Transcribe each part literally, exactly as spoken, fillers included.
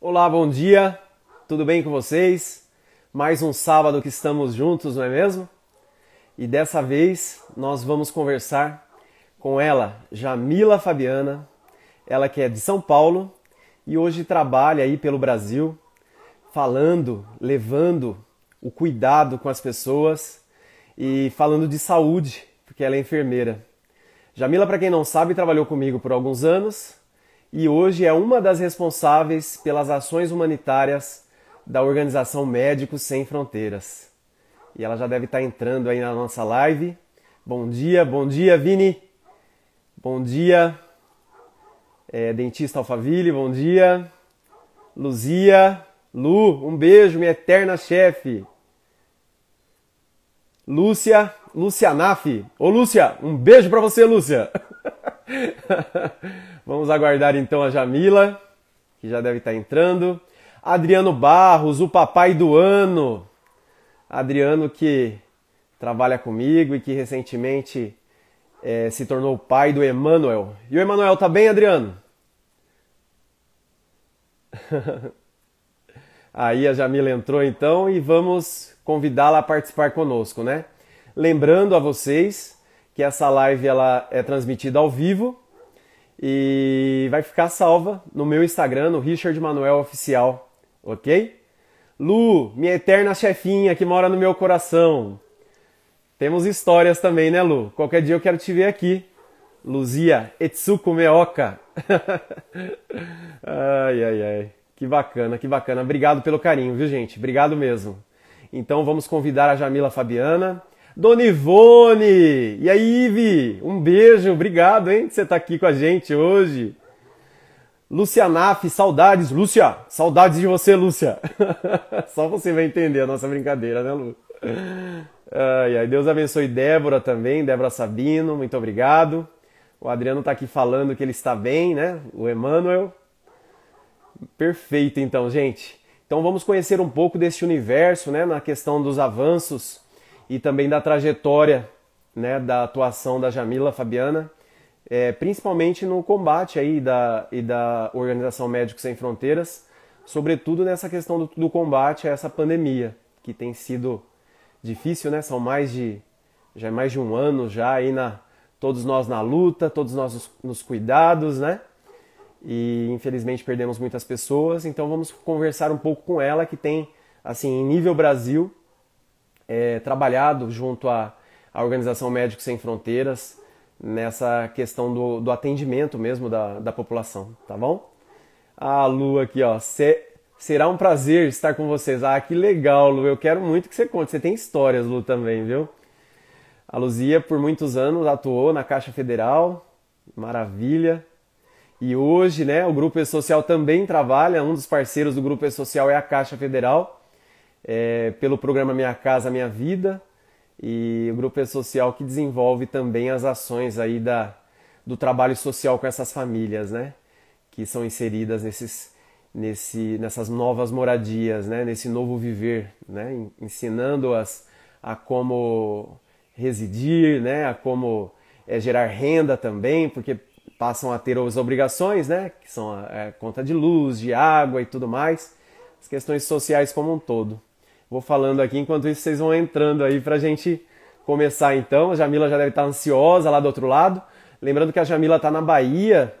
Olá, bom dia, tudo bem com vocês? Mais um sábado que estamos juntos, não é mesmo? E dessa vez nós vamos conversar com ela, Jamila Fabiana, ela que é de São Paulo e hoje trabalha aí pelo Brasil, falando, levando o cuidado com as pessoas e falando de saúde, porque ela é enfermeira. Jamila, para quem não sabe, trabalhou comigo por alguns anos, e hoje é uma das responsáveis pelas ações humanitárias da organização Médicos Sem Fronteiras. E ela já deve estar entrando aí na nossa live. Bom dia, bom dia, Vini. Bom dia, é, Dentista Alphaville, bom dia. Luzia, Lu, um beijo, minha eterna chefe. Lúcia, Luciana Naff. Ô, Lúcia, um beijo pra você, Lúcia. Vamos aguardar então a Jamila, que já deve estar entrando. Adriano Barros, o papai do ano. Adriano, que trabalha comigo e que recentemente é, se tornou o pai do Emanuel. E o Emanuel, tá bem, Adriano? Aí a Jamila entrou então e vamos convidá-la a participar conosco, né? Lembrando a vocês que essa live ela é transmitida ao vivo e vai ficar salva no meu Instagram, no Richard Manuel Oficial, ok? Lu, minha eterna chefinha que mora no meu coração. Temos histórias também, né, Lu? Qualquer dia eu quero te ver aqui. Luzia, Etsuko Meoka. Ai, ai, ai. Que bacana, que bacana. Obrigado pelo carinho, viu, gente? Obrigado mesmo. Então vamos convidar a Jamila Fabiana. Dona Ivone! E aí, Ivi? Um beijo, obrigado, hein, que você tá aqui com a gente hoje. Luciana Naff, saudades. Lúcia, saudades de você, Lúcia. Só você vai entender a nossa brincadeira, né, Lu? Ai, ai, Deus abençoe Débora também, Débora Sabino, muito obrigado. O Adriano tá aqui falando que ele está bem, né, o Emanuel. Perfeito, então, gente. Então vamos conhecer um pouco deste universo, né, na questão dos avanços e também da trajetória, né, da atuação da Jamila Fabiana, é, principalmente no combate aí da, e da Organização Médicos Sem Fronteiras, sobretudo nessa questão do, do combate a essa pandemia, que tem sido difícil, né? São mais de, já é mais de um ano já, aí na, todos nós na luta, todos nós nos, nos cuidados, né? E infelizmente perdemos muitas pessoas, então vamos conversar um pouco com ela, que tem, assim, em nível Brasil, É, trabalhado junto à, à Organização Médicos Sem Fronteiras nessa questão do, do atendimento mesmo da, da população, tá bom? A Lu aqui, ó, cê, será um prazer estar com vocês. Ah, que legal, Lu, eu quero muito que você conte, você tem histórias, Lu, também, viu? A Luzia, por muitos anos, atuou na Caixa Federal, maravilha. E hoje, né, o Grupo E-Social também trabalha, um dos parceiros do Grupo E-Social é a Caixa Federal, É, pelo programa Minha Casa Minha Vida, e o Grupo E-Social que desenvolve também as ações aí da, do trabalho social com essas famílias, né? Que são inseridas nesses, nesse, nessas novas moradias, né? Nesse novo viver, né? Ensinando-as a como residir, né? A como é, gerar renda também, porque passam a ter as obrigações, né? Que são a, a conta de luz, de água e tudo mais, as questões sociais como um todo. Vou falando aqui, enquanto isso vocês vão entrando aí pra gente começar então. A Jamila já deve estar ansiosa lá do outro lado. Lembrando que a Jamila tá na Bahia.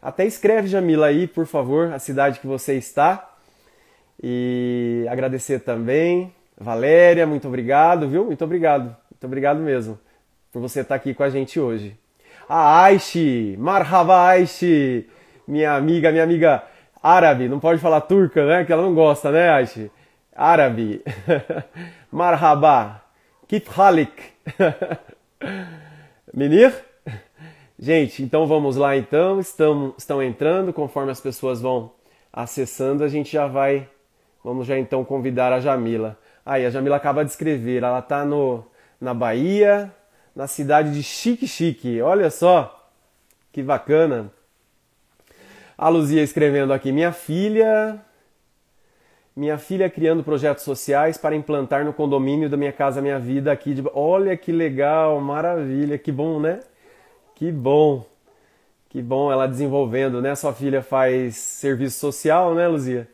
Até escreve, Jamila, aí, por favor, a cidade que você está. E agradecer também. Valéria, muito obrigado, viu? Muito obrigado. Muito obrigado mesmo por você estar aqui com a gente hoje. A Aishi, Marhaba Aishi, minha amiga, minha amiga árabe. Não pode falar turca, né? Que ela não gosta, né, Aishi? Árabe, marhaba, kit halik, menir. Gente, então vamos lá então, estão, estão entrando, conforme as pessoas vão acessando, a gente já vai, vamos já então convidar a Jamila. Aí, a Jamila acaba de escrever, ela tá no, na Bahia, na cidade de Xique-Xique, olha só, que bacana. A Luzia escrevendo aqui, minha filha... Minha filha criando projetos sociais para implantar no condomínio da Minha Casa Minha Vida aqui de... Olha que legal, maravilha, que bom, né? Que bom. Que bom ela desenvolvendo, né? Sua filha faz serviço social, né, Luzia?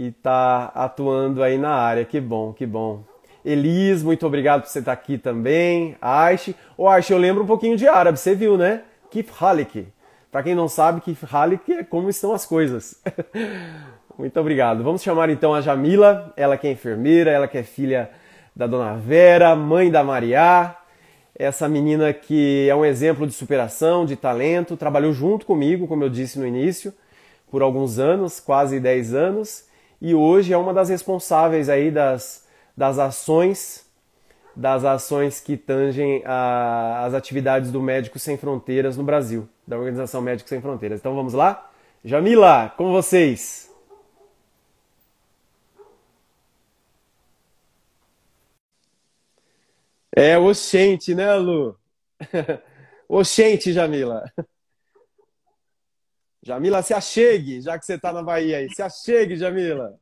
e está atuando aí na área. Que bom, que bom. Elis, muito obrigado por você estar aqui também. Aish. Ô, Aish, eu lembro um pouquinho de árabe, você viu, né? Kif Halik. Para quem não sabe, Kif Halik é como estão as coisas. Muito obrigado. Vamos chamar então a Jamila, ela que é enfermeira, ela que é filha da Dona Vera, mãe da Mariá. Essa menina que é um exemplo de superação, de talento, trabalhou junto comigo, como eu disse no início, por alguns anos, quase dez anos, e hoje é uma das responsáveis aí das, das ações, das ações que tangem a, as atividades do Médicos Sem Fronteiras no Brasil, da Organização Médicos Sem Fronteiras. Então vamos lá? Jamila, com vocês! É oxente, né, Lu? Oxente, Jamila. Jamila, se achegue, já que você está na Bahia aí. Se achegue, Jamila.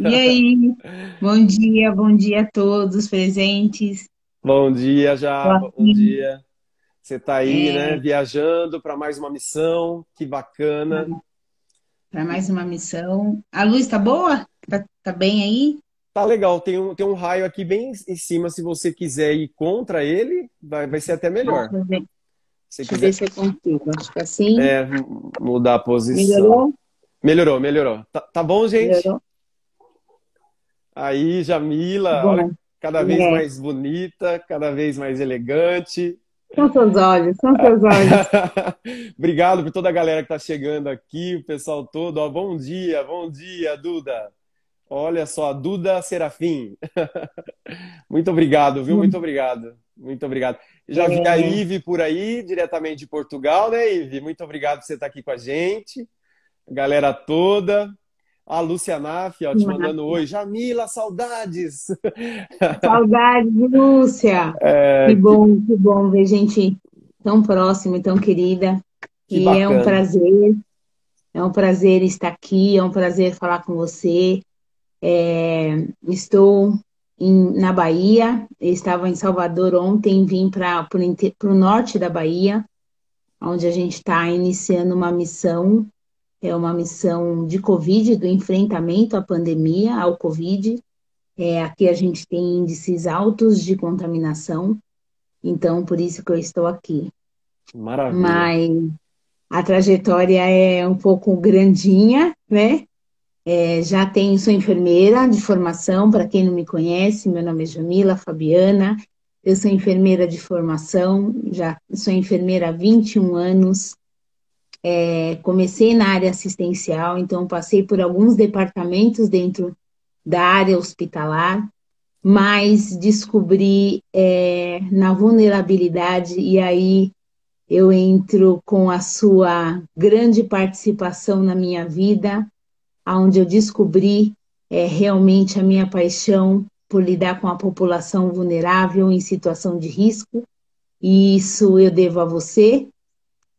E aí? Bom dia, bom dia a todos presentes. Bom dia, já. Bom dia. Você está aí, é... né, viajando para mais uma missão. Que bacana. Para mais uma missão. A luz está boa? Tá, tá bem aí? Tá legal, tem um, tem um raio aqui bem em cima, se você quiser ir contra ele, vai, vai ser até melhor. Ah, se Deixa quiser... eu ver se eu consigo, acho que assim... É, mudar a posição. Melhorou? Melhorou, melhorou. Tá, tá bom, gente? Melhorou. Aí, Jamila, bom, olha, cada vez é. mais bonita, cada vez mais elegante. São seus olhos, são seus olhos. Obrigado por toda a galera que tá chegando aqui, o pessoal todo. Ó, bom dia, bom dia, Duda. Olha só, Duda Serafim. Muito obrigado, viu? Muito obrigado. Muito obrigado. Já vi a Ive por aí, diretamente de Portugal, né, Ive? Muito obrigado por você estar aqui com a gente. Galera toda. A Luciana Naff, ó, te mandando oi. Jamila, saudades! Saudades, Lúcia! É, que bom, que... que bom ver gente tão próxima e tão querida. Que e bacana. É um prazer. É um prazer estar aqui, é um prazer falar com você. É, estou em, na Bahia, eu estava em Salvador ontem, vim para o norte da Bahia, onde a gente está iniciando uma missão, é uma missão de Covid, do enfrentamento à pandemia, ao Covid. É, aqui a gente tem índices altos de contaminação, então por isso que eu estou aqui. Maravilha! Mas a trajetória é um pouco grandinha, né? É, já tenho, sou enfermeira de formação, para quem não me conhece, meu nome é Jamila Fabiana, eu sou enfermeira de formação, já sou enfermeira há vinte e um anos, é, comecei na área assistencial, então passei por alguns departamentos dentro da área hospitalar, mas descobri é, na vulnerabilidade, e aí eu entro com a sua grande participação na minha vida, onde eu descobri é, realmente a minha paixão por lidar com a população vulnerável em situação de risco. E isso eu devo a você,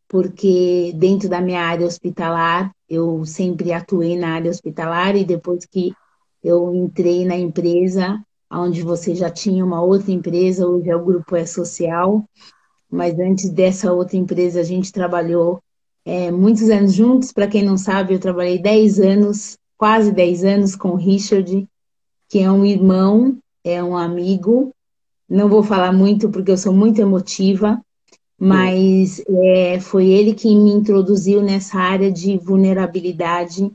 porque dentro da minha área hospitalar, eu sempre atuei na área hospitalar, e depois que eu entrei na empresa, onde você já tinha uma outra empresa, hoje é o Grupo E-Social, mas antes dessa outra empresa a gente trabalhou É, muitos anos juntos. Para quem não sabe, eu trabalhei dez anos, quase dez anos com o Richard, que é um irmão, é um amigo. Não vou falar muito porque eu sou muito emotiva, mas é, foi ele que me introduziu nessa área de vulnerabilidade.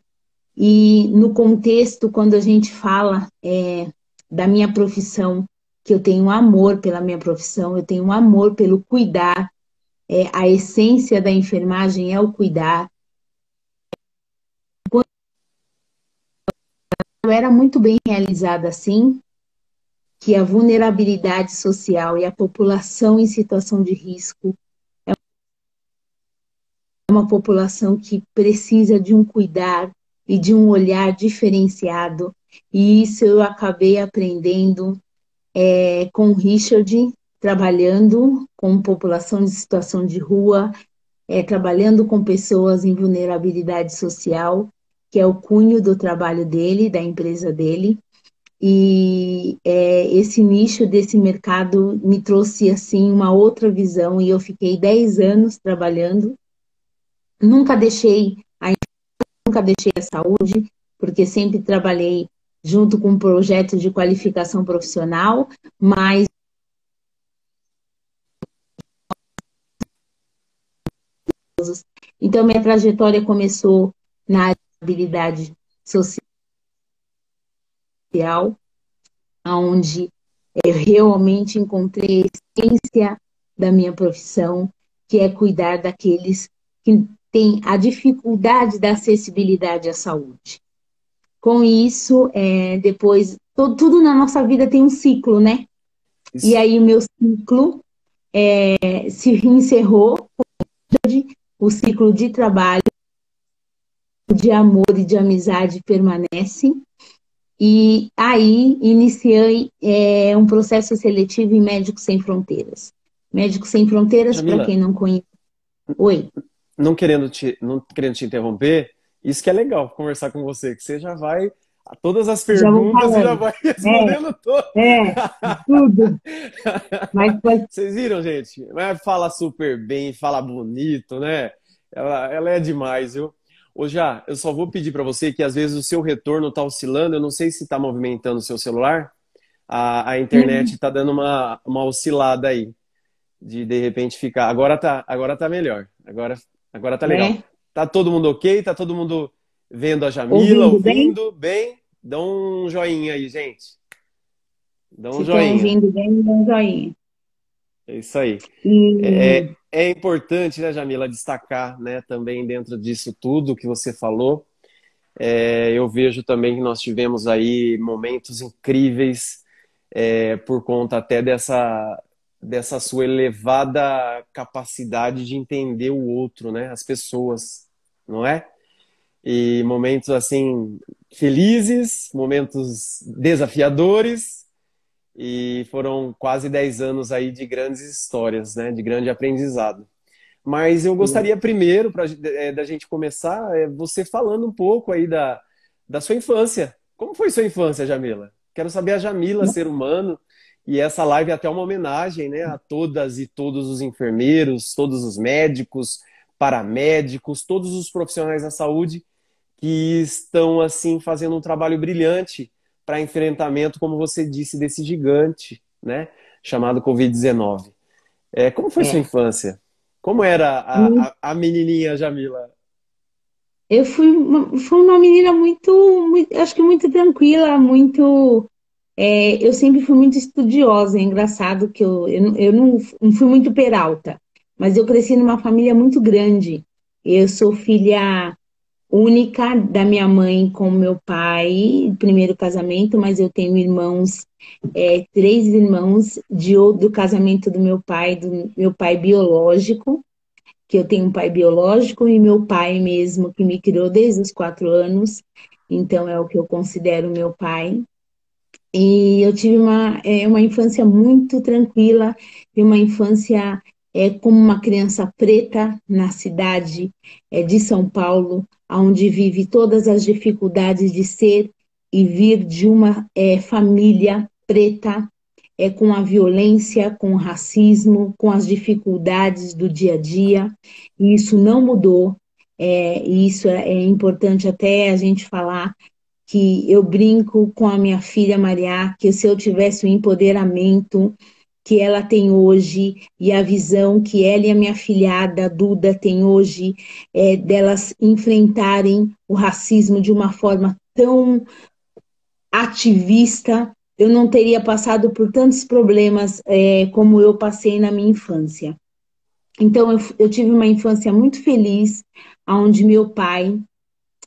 E no contexto, quando a gente fala é, da minha profissão, que eu tenho amor pela minha profissão, eu tenho amor pelo cuidar. É, a essência da enfermagem é o cuidar. Quando eu era muito bem realizada assim, que a vulnerabilidade social e a população em situação de risco é uma população que precisa de um cuidar e de um olhar diferenciado. E isso eu acabei aprendendo é, com o Richard, trabalhando com população de situação de rua, é, trabalhando com pessoas em vulnerabilidade social, que é o cunho do trabalho dele, da empresa dele. E é, esse nicho desse mercado me trouxe, assim, uma outra visão, e eu fiquei dez anos trabalhando. Nunca deixei a, nunca deixei a saúde, porque sempre trabalhei junto com um projeto de qualificação profissional, mas então minha trajetória começou na habilidade social, onde eu realmente encontrei a essência da minha profissão, que é cuidar daqueles que têm a dificuldade da acessibilidade à saúde. Com isso, é, depois, todo, tudo na nossa vida tem um ciclo, né? Isso. E aí o meu ciclo é, se encerrou, o ciclo de trabalho, de amor e de amizade permanece. E aí iniciei é, um processo seletivo em Médicos Sem Fronteiras. Médicos Sem Fronteiras, para quem não conhece... Oi. Não querendo, te, não querendo te interromper, isso que é legal, conversar com você, que você já vai... Todas as perguntas já e já vai respondendo é, todas. É, tudo. Mas, mas... Vocês viram, gente? Fala super bem, fala bonito, né? Ela, ela é demais, viu? Ô, já, eu só vou pedir para você que às vezes o seu retorno está oscilando, eu não sei se está movimentando o seu celular, a, a internet está dando uma, uma oscilada aí, de de repente ficar... Agora tá, agora tá melhor, agora, agora tá legal. É. Tá todo mundo ok? Tá todo mundo vendo a Jamila, ouvindo, ouvindo bem? bem? Dá um joinha aí, gente. Dá um Se joinha. Ouvindo bem, dá um joinha. É isso aí. E... É, é importante, né, Jamila, destacar, né, também dentro disso tudo que você falou. É, eu vejo também que nós tivemos aí momentos incríveis é, por conta até dessa, dessa sua elevada capacidade de entender o outro, né, as pessoas, não é? E momentos, assim, felizes, momentos desafiadores. E foram quase dez anos aí de grandes histórias, né? De grande aprendizado. Mas eu gostaria primeiro, pra, é, da gente começar, é, você falando um pouco aí da, da sua infância. Como foi sua infância, Jamila? Quero saber a Jamila, ser humano. E essa live é até uma homenagem, né? A todas e todos os enfermeiros, todos os médicos, paramédicos, todos os profissionais da saúde que estão, assim, fazendo um trabalho brilhante para enfrentamento, como você disse, desse gigante, né, chamado covid dezenove. É, como foi é. sua infância? Como era a, a, a menininha Jamila? Eu fui uma, fui uma menina muito, muito, acho que muito tranquila, muito... É, eu sempre fui muito estudiosa, é engraçado que eu, eu, eu não, não fui muito peralta, mas eu cresci numa família muito grande. Eu sou filha... única da minha mãe com meu pai, primeiro casamento, mas eu tenho irmãos, é, três irmãos de outro casamento do meu pai, do meu pai biológico, que eu tenho um pai biológico e meu pai mesmo, que me criou desde os quatro anos, então é o que eu considero meu pai. E eu tive uma, é, uma infância muito tranquila, e uma infância... É como uma criança preta na cidade é, de São Paulo, onde vive todas as dificuldades de ser e vir de uma é, família preta, é, com a violência, com o racismo, com as dificuldades do dia a dia. E isso não mudou, é, e isso é, é importante até a gente falar, que eu brinco com a minha filha Maria, que se eu tivesse o empoderamento que ela tem hoje, e a visão que ela e a minha filhada Duda tem hoje, é, delas enfrentarem o racismo de uma forma tão ativista, eu não teria passado por tantos problemas é, como eu passei na minha infância. Então eu, eu tive uma infância muito feliz, onde meu pai,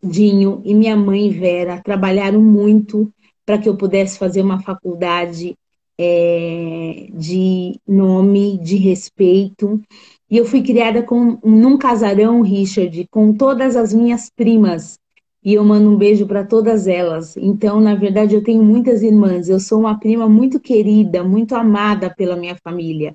Dinho, e minha mãe, Vera, trabalharam muito para que eu pudesse fazer uma faculdade É, de nome, de respeito, e eu fui criada com, num casarão, Richard, com todas as minhas primas, e eu mando um beijo para todas elas. Então, na verdade, eu tenho muitas irmãs, eu sou uma prima muito querida, muito amada pela minha família,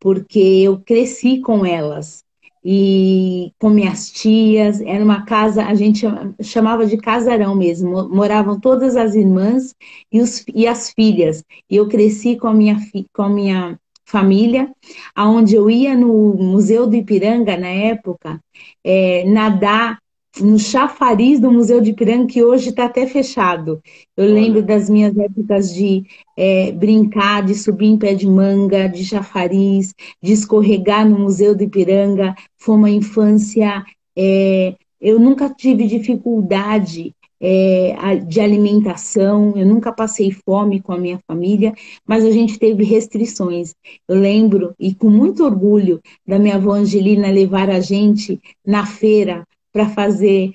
porque eu cresci com elas, e com minhas tias, era uma casa, a gente chamava de casarão mesmo, moravam todas as irmãs e, os, e as filhas, e eu cresci com a minha, com a minha família, aonde eu ia no Museu do Ipiranga, na época, é, nadar no chafariz do Museu de Ipiranga, que hoje está até fechado. Eu lembro das minhas épocas de é, brincar, de subir em pé de manga, de chafariz, de escorregar no Museu do Ipiranga. Foi uma infância... É, eu nunca tive dificuldade é, de alimentação, eu nunca passei fome com a minha família, mas a gente teve restrições. Eu lembro, e com muito orgulho, da minha avó Angelina levar a gente na feira para fazer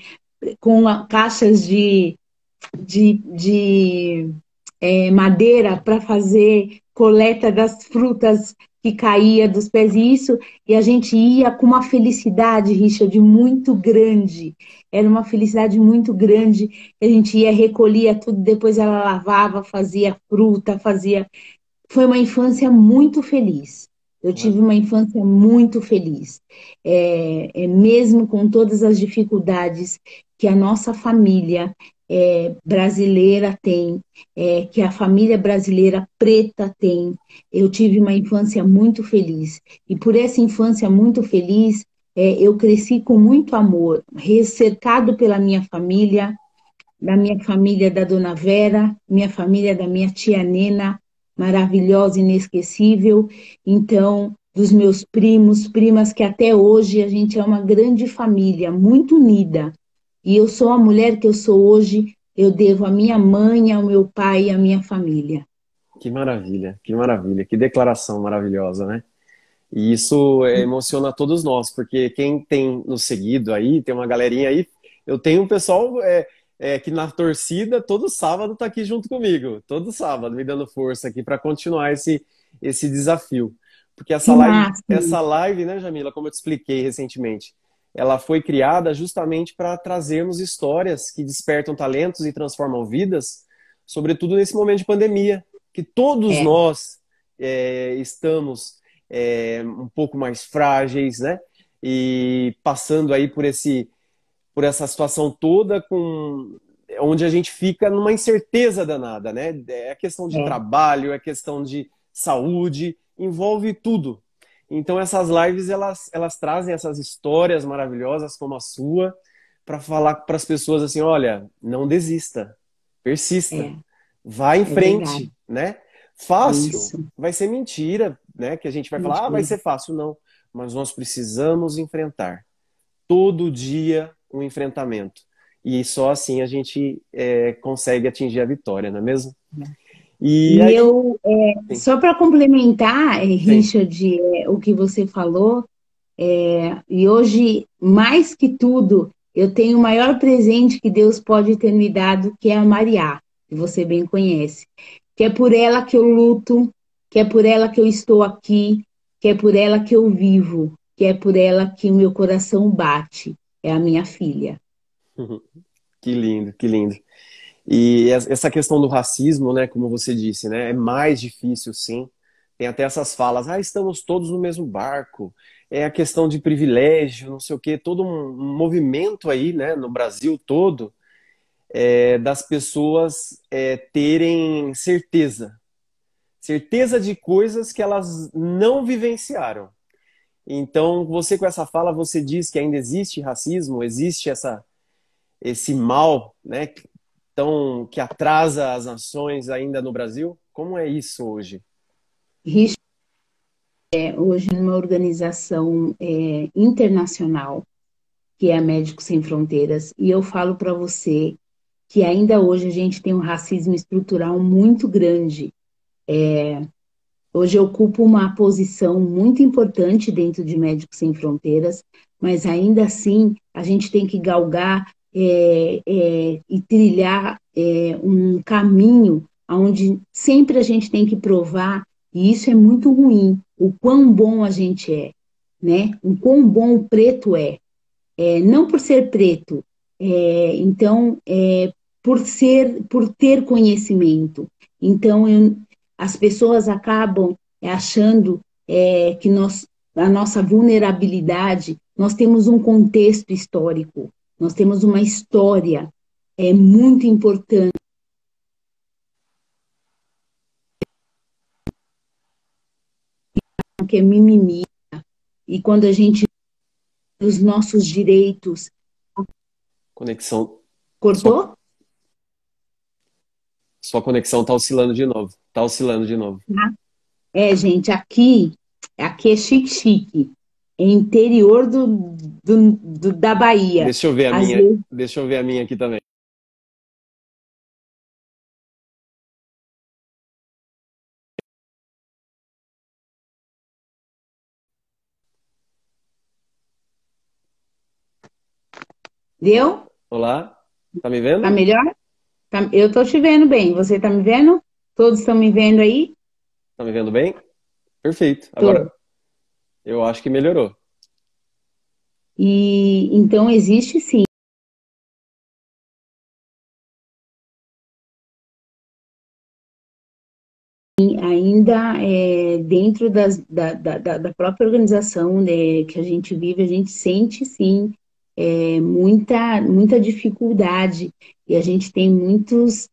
com a, caixas de, de, de é, madeira para fazer coleta das frutas que caía dos pés, e isso, e a gente ia com uma felicidade, Richard, muito grande. Era uma felicidade muito grande. A gente ia, recolhia tudo, depois ela lavava, fazia fruta, fazia... Foi uma infância muito feliz. Eu tive uma infância muito feliz, é, é, mesmo com todas as dificuldades que a nossa família é, brasileira tem, é, que a família brasileira preta tem. Eu tive uma infância muito feliz. E por essa infância muito feliz, é, eu cresci com muito amor, cercado pela minha família, da minha família da Dona Vera, minha família da minha tia Nena, maravilhosa, inesquecível, então, dos meus primos, primas, que até hoje a gente é uma grande família, muito unida. E eu sou a mulher que eu sou hoje, eu devo à minha mãe, ao meu pai e à minha família. Que maravilha, que maravilha, que declaração maravilhosa, né? E isso é, emociona todos nós, porque quem tem nos seguido aí, tem uma galerinha aí, eu tenho um pessoal... É, É, que na torcida, todo sábado tá aqui junto comigo. Todo sábado, me dando força aqui para continuar esse, esse desafio. Porque essa live, essa live, né, Jamila, como eu te expliquei recentemente, ela foi criada justamente para trazermos histórias que despertam talentos e transformam vidas, sobretudo nesse momento de pandemia, que todos é. nós é, estamos é, um pouco mais frágeis, né? E passando aí por esse... por essa situação toda, com... onde a gente fica numa incerteza danada, né? É questão de é. trabalho, é questão de saúde, envolve tudo. Então essas lives, elas, elas trazem essas histórias maravilhosas como a sua, para falar para as pessoas assim, olha, não desista, persista, é. vai em é frente, verdade. né? Fácil, Isso. vai ser mentira, né? Que a gente vai mentira. falar, ah, vai ser fácil, não. Mas nós precisamos enfrentar. Todo dia, um enfrentamento. E só assim a gente é, consegue atingir a vitória, não é mesmo? E, e aí... eu, é, só para complementar, Richard, é, o que você falou, é, e hoje, mais que tudo, eu tenho o maior presente que Deus pode ter me dado, que é a Mariá, que você bem conhece. Que é por ela que eu luto, que é por ela que eu estou aqui, que é por ela que eu vivo, que é por ela que o meu coração bate. É a minha filha. Que lindo, que lindo. E essa questão do racismo, né, como você disse, né, é mais difícil, sim. Tem até essas falas, ah, estamos todos no mesmo barco. É a questão de privilégio, não sei o quê. Todo um movimento aí, né, no Brasil todo, é, das pessoas é, terem certeza. Certeza de coisas que elas não vivenciaram. Então, você com essa fala, você diz que ainda existe racismo, existe essa, esse mal, né, que, tão, que atrasa as nações ainda no Brasil? Como é isso hoje? Richard, é, hoje uma organização é, internacional, que é a Médicos Sem Fronteiras, e eu falo para você que ainda hoje a gente tem um racismo estrutural muito grande, é... Hoje eu ocupo uma posição muito importante dentro de Médicos Sem Fronteiras, mas ainda assim a gente tem que galgar é, é, e trilhar é, um caminho onde sempre a gente tem que provar, e isso é muito ruim, o quão bom a gente é, né? O quão bom o preto é. É não por ser preto, é, então é, por, ser, por ter conhecimento. Então eu... As pessoas acabam achando é, que nós, a nossa vulnerabilidade, nós temos um contexto histórico, nós temos uma história é, muito importante. Que é mimimi. E quando a gente... Os nossos direitos, Conexão. Cortou? Sua, Sua conexão tá oscilando de novo. Tá oscilando de novo. É, gente, aqui, aqui é Xique-Xique. É interior do, do, do, da Bahia. Deixa eu ver a Às minha. Vezes... Deixa eu ver a minha aqui também. Deu? Olá, tá me vendo? Tá melhor? Tá, eu tô te vendo bem, você tá me vendo? Todos estão me vendo aí? Tá me vendo bem? Perfeito, agora tô. Eu acho que melhorou. E então existe sim. Ainda é, dentro das, da, da, da própria organização, né, que a gente vive, a gente sente sim. É, muita, muita dificuldade e a gente tem muitos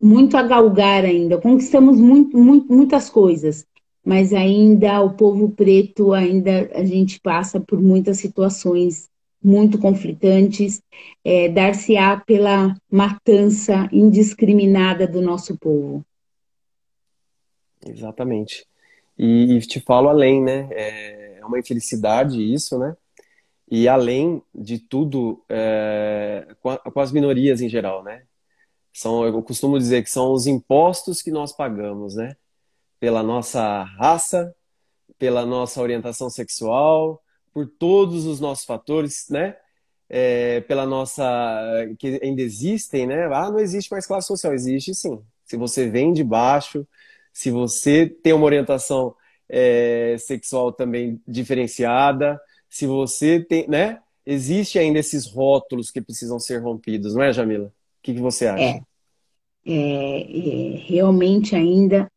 muito a galgar ainda, conquistamos muito, muito, muitas coisas, mas ainda o povo preto, ainda a gente passa por muitas situações muito conflitantes, é, dar-se-á pela matança indiscriminada do nosso povo. Exatamente. E, e te falo além, né, é uma infelicidade isso, né? E além de tudo, é, com, a, com as minorias em geral, né? São, eu costumo dizer que são os impostos que nós pagamos, né? Pela nossa raça, pela nossa orientação sexual, por todos os nossos fatores, né? É, pela nossa... que ainda existem, né? Ah, não existe mais classe social. Existe sim. Se você vem de baixo, se você tem uma orientação é, sexual também diferenciada... Se você tem, né? Existe ainda esses rótulos que precisam ser rompidos, não é, Jamila? O que, que você acha? É. É, é, realmente ainda,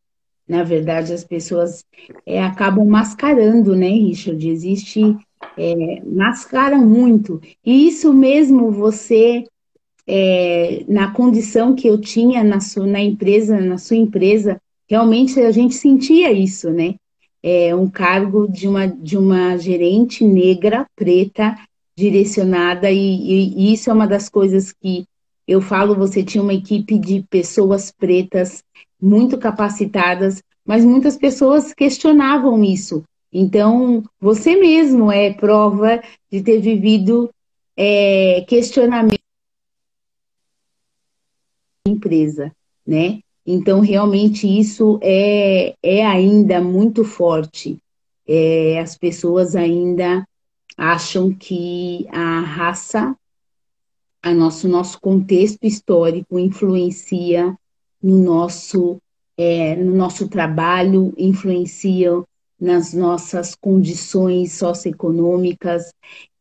na verdade, as pessoas é, acabam mascarando, né, Richard? Existe, é, mascara muito. E isso mesmo você, é, na condição que eu tinha na sua, na empresa, na sua empresa, realmente a gente sentia isso, né? É um cargo de uma, de uma gerente negra, preta, direcionada, e, e, e isso é uma das coisas que eu falo, você tinha uma equipe de pessoas pretas, muito capacitadas, mas muitas pessoas questionavam isso. Então, você mesmo é prova de ter vivido é, questionamento da empresa, né? Então, realmente, isso é, é ainda muito forte. É, as pessoas ainda acham que a raça, o nosso, nosso contexto histórico influencia no nosso, é, no nosso trabalho, influencia nas nossas condições socioeconômicas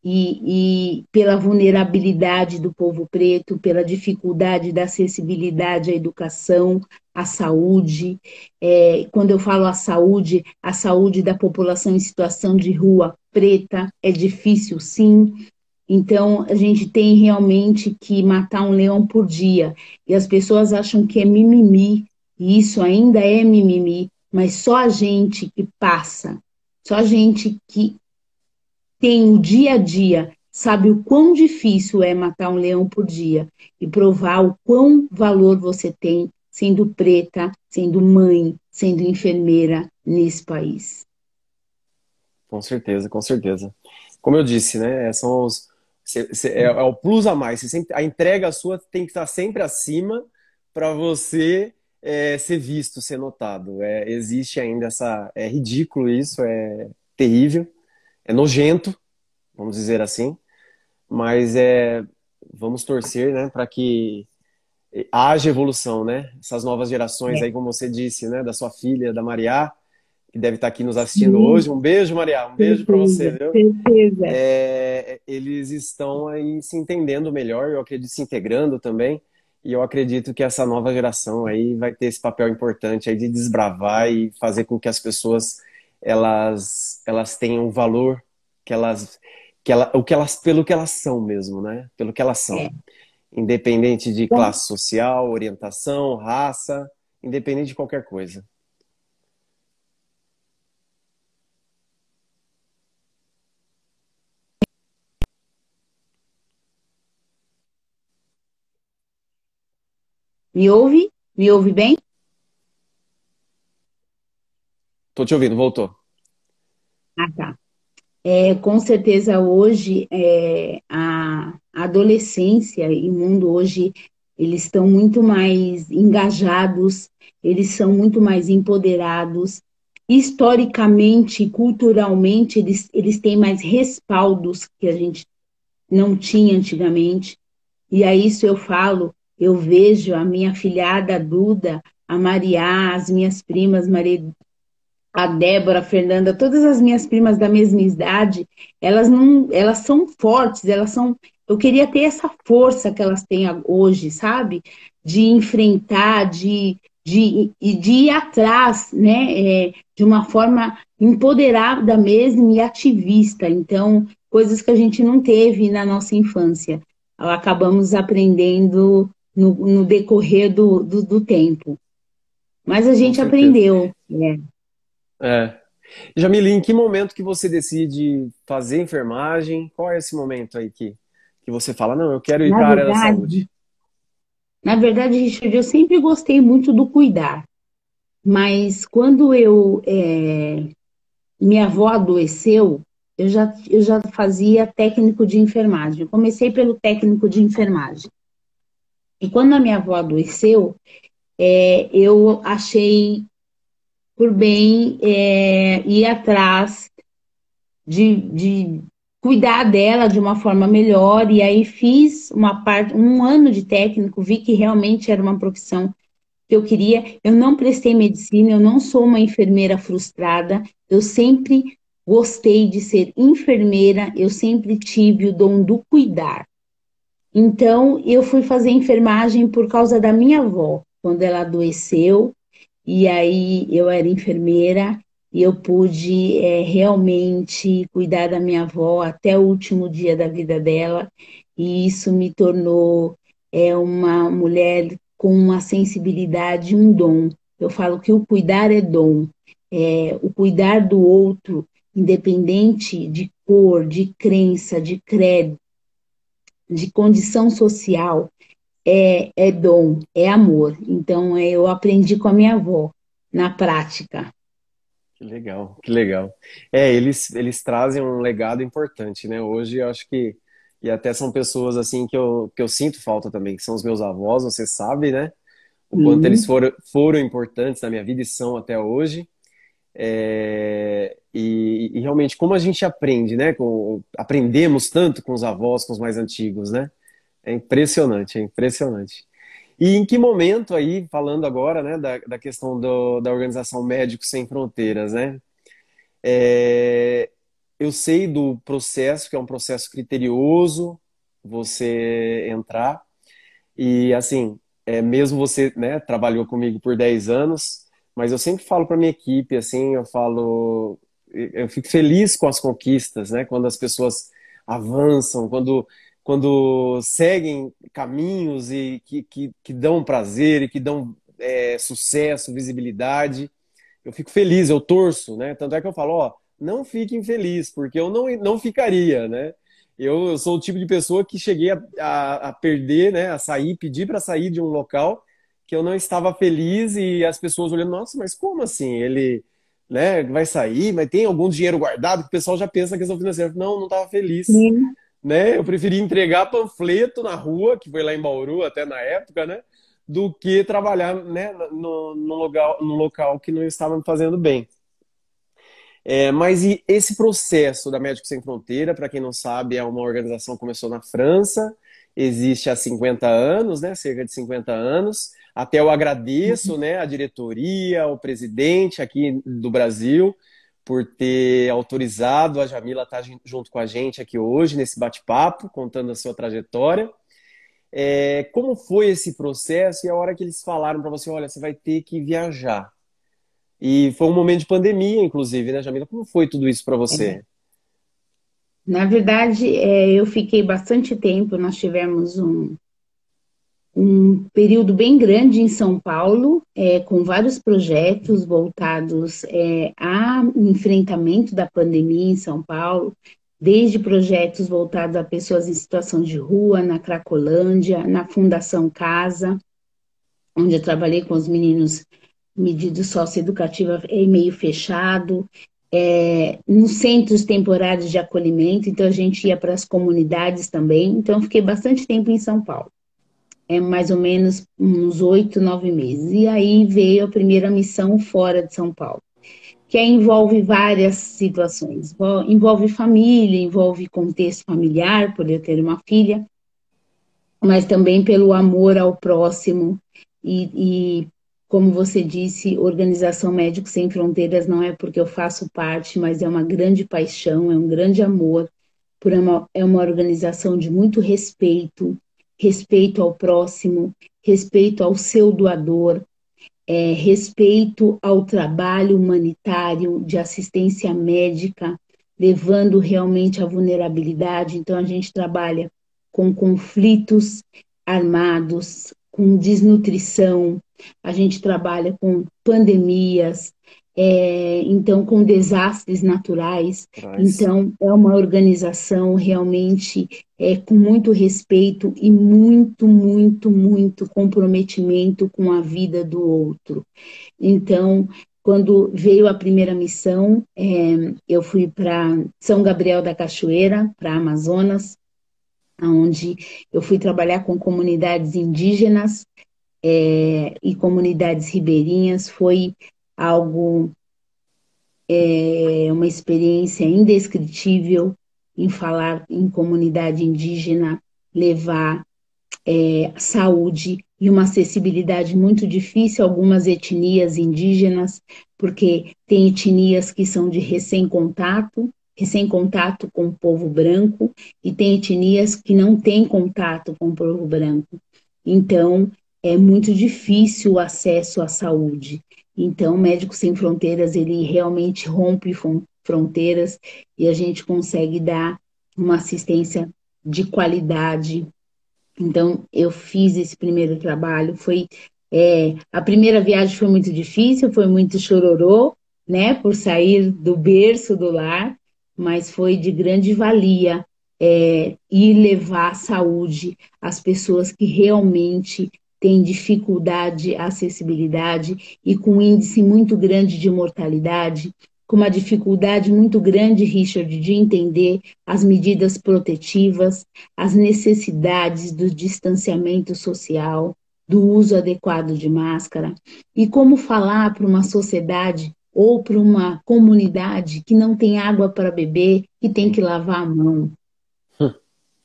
e, e pela vulnerabilidade do povo preto, pela dificuldade da acessibilidade à educação, à saúde. É, quando eu falo a saúde, a saúde da população em situação de rua preta é difícil, sim. Então, a gente tem realmente que matar um leão por dia. E as pessoas acham que é mimimi, e isso ainda é mimimi. Mas só a gente que passa, só a gente que tem o dia a dia, sabe o quão difícil é matar um leão por dia e provar o quão valor você tem sendo preta, sendo mãe, sendo enfermeira nesse país. Com certeza, com certeza. Como eu disse, né? São os, é, é o plus a mais. Sempre, a entrega sua tem que estar sempre acima para você... É, ser visto, ser notado. É, existe ainda essa... É ridículo isso, é terrível, é nojento, vamos dizer assim, mas é, vamos torcer, né, para que haja evolução, né? Essas novas gerações é. aí, como você disse, né, da sua filha, da Mariá, que deve estar aqui nos assistindo Sim. hoje. Um beijo, Mariá, um beijo para você, viu? Certeza. É, eles estão aí se entendendo melhor, eu acredito, se integrando também. E eu acredito que essa nova geração aí vai ter esse papel importante aí de desbravar e fazer com que as pessoas elas, elas tenham valor que elas, que ela, o que elas, pelo que elas são mesmo, né? Pelo que elas são. É. Independente de classe social, orientação, raça, independente de qualquer coisa. Me ouve? Me ouve bem? Estou te ouvindo, voltou. Ah, tá. É, com certeza hoje é, a adolescência e o mundo hoje, eles estão muito mais engajados, eles são muito mais empoderados. Historicamente, culturalmente, eles, eles têm mais respaldos que a gente não tinha antigamente. E a isso eu falo, eu vejo a minha filhada Duda, a Mariá, as minhas primas, Maria, a Débora, a Fernanda, todas as minhas primas da mesma idade, elas, não, elas são fortes, elas são... Eu queria ter essa força que elas têm hoje, sabe? De enfrentar, de... De, de ir atrás, né, é, de uma forma empoderada mesmo e ativista. Então, coisas que a gente não teve na nossa infância. Acabamos aprendendo no, no decorrer do, do, do tempo. Mas a gente aprendeu. Né? É. Jamila, em que momento que você decide fazer enfermagem? Qual é esse momento aí que, que você fala, não, eu quero ir para a área da saúde? Na verdade, Richard, eu sempre gostei muito do cuidar, mas quando eu, é, minha avó adoeceu, eu já, eu já fazia técnico de enfermagem. Eu comecei pelo técnico de enfermagem. E quando a minha avó adoeceu, é, eu achei por bem é, ir atrás de... de cuidar dela de uma forma melhor, e aí fiz uma parte, um ano de técnico, vi que realmente era uma profissão que eu queria. Eu não prestei medicina, eu não sou uma enfermeira frustrada, eu sempre gostei de ser enfermeira, eu sempre tive o dom do cuidar. Então, eu fui fazer enfermagem por causa da minha avó, quando ela adoeceu, e aí eu era enfermeira, e eu pude é, realmente cuidar da minha avó até o último dia da vida dela. E isso me tornou é, uma mulher com uma sensibilidade, um dom. Eu falo que o cuidar é dom. É, o cuidar do outro, independente de cor, de crença, de credo, de condição social, é, é dom, é amor. Então, é, eu aprendi com a minha avó, na prática. Que legal, que legal. É, eles, eles trazem um legado importante, né? Hoje eu acho que, e até são pessoas assim que eu, que eu sinto falta também, que são os meus avós, você sabe, né? O quanto uhum. eles foram, foram importantes na minha vida e são até hoje. É, e, e realmente, como a gente aprende, né? Com, aprendemos tanto com os avós, com os mais antigos, né? É impressionante, é impressionante. E em que momento aí, falando agora, né, da, da questão do, da organização Médicos Sem Fronteiras, né? É, eu sei do processo, que é um processo criterioso você entrar, e assim, é, mesmo você, né, trabalhou comigo por dez anos, mas eu sempre falo para minha equipe, assim, eu falo, eu fico feliz com as conquistas, né, quando as pessoas avançam, quando... quando seguem caminhos e que, que, que dão prazer e que dão é, sucesso, visibilidade. Eu fico feliz, eu torço, né? Tanto é que eu falo, ó, não fiquem felizes, porque eu não, não ficaria, né? Eu, eu sou o tipo de pessoa que cheguei a, a, a perder, né? A sair, pedir para sair de um local que eu não estava feliz e as pessoas olhando, nossa, mas como assim? Ele, né, vai sair, mas tem algum dinheiro guardado? Que o pessoal já pensa na questão financeira. Não, não estava feliz. Sim. Né? Eu preferi entregar panfleto na rua, que foi lá em Bauru até na época, né? Do que trabalhar, né? no, no, local, no local que não estava me fazendo bem. É, mas e esse processo da Médicos Sem Fronteira, para quem não sabe, é uma organização que começou na França, existe há cinquenta anos, né? Cerca de cinquenta anos. Até eu agradeço, né, a diretoria, o presidente aqui do Brasil, por ter autorizado a Jamila estar junto com a gente aqui hoje, nesse bate-papo, contando a sua trajetória. É, como foi esse processo e a hora que eles falaram para você, olha, você vai ter que viajar? E foi um momento de pandemia, inclusive, né, Jamila? Como foi tudo isso para você? Na verdade, é, eu fiquei bastante tempo, nós tivemos um, um período bem grande em São Paulo, é, com vários projetos voltados é, ao enfrentamento da pandemia em São Paulo, desde projetos voltados a pessoas em situação de rua, na Cracolândia, na Fundação Casa, onde eu trabalhei com os meninos medido socioeducativa em meio fechado, é, nos centros temporários de acolhimento, então a gente ia para as comunidades também, então eu fiquei bastante tempo em São Paulo, é, mais ou menos uns oito, nove meses, e aí veio a primeira missão fora de São Paulo, que envolve várias situações, envolve família, envolve contexto familiar, por eu ter uma filha, mas também pelo amor ao próximo e, e como você disse, Organização Médicos Sem Fronteiras não é porque eu faço parte, mas é uma grande paixão, é um grande amor, por uma, é uma organização de muito respeito, respeito ao próximo, respeito ao seu doador, é, respeito ao trabalho humanitário de assistência médica, levando realmente à vulnerabilidade. Então a gente trabalha com conflitos armados, com desnutrição, a gente trabalha com pandemias, é, então com desastres naturais. Nice. Então é uma organização realmente é, com muito respeito e muito, muito, muito comprometimento com a vida do outro. Então, quando veio a primeira missão, é, eu fui para São Gabriel da Cachoeira, para Amazonas, onde eu fui trabalhar com comunidades indígenas, É, e comunidades ribeirinhas. Foi algo, é, uma experiência indescritível em falar em comunidade indígena, levar é, saúde e uma acessibilidade muito difícil a algumas etnias indígenas, porque tem etnias que são de recém-contato, recém-contato com o povo branco, e tem etnias que não têm contato com o povo branco. Então, é muito difícil o acesso à saúde. Então, Médicos Sem Fronteiras, ele realmente rompe fronteiras e a gente consegue dar uma assistência de qualidade. Então, eu fiz esse primeiro trabalho. Foi, é, a primeira viagem foi muito difícil, foi muito chororô, né, por sair do berço, do lar, mas foi de grande valia, é, e levar saúde às pessoas que realmente tem dificuldade, acessibilidade, e com um índice muito grande de mortalidade, com uma dificuldade muito grande, Richard, de entender as medidas protetivas, as necessidades do distanciamento social, do uso adequado de máscara, e como falar para uma sociedade ou para uma comunidade que não tem água para beber e tem que lavar a mão. Hum,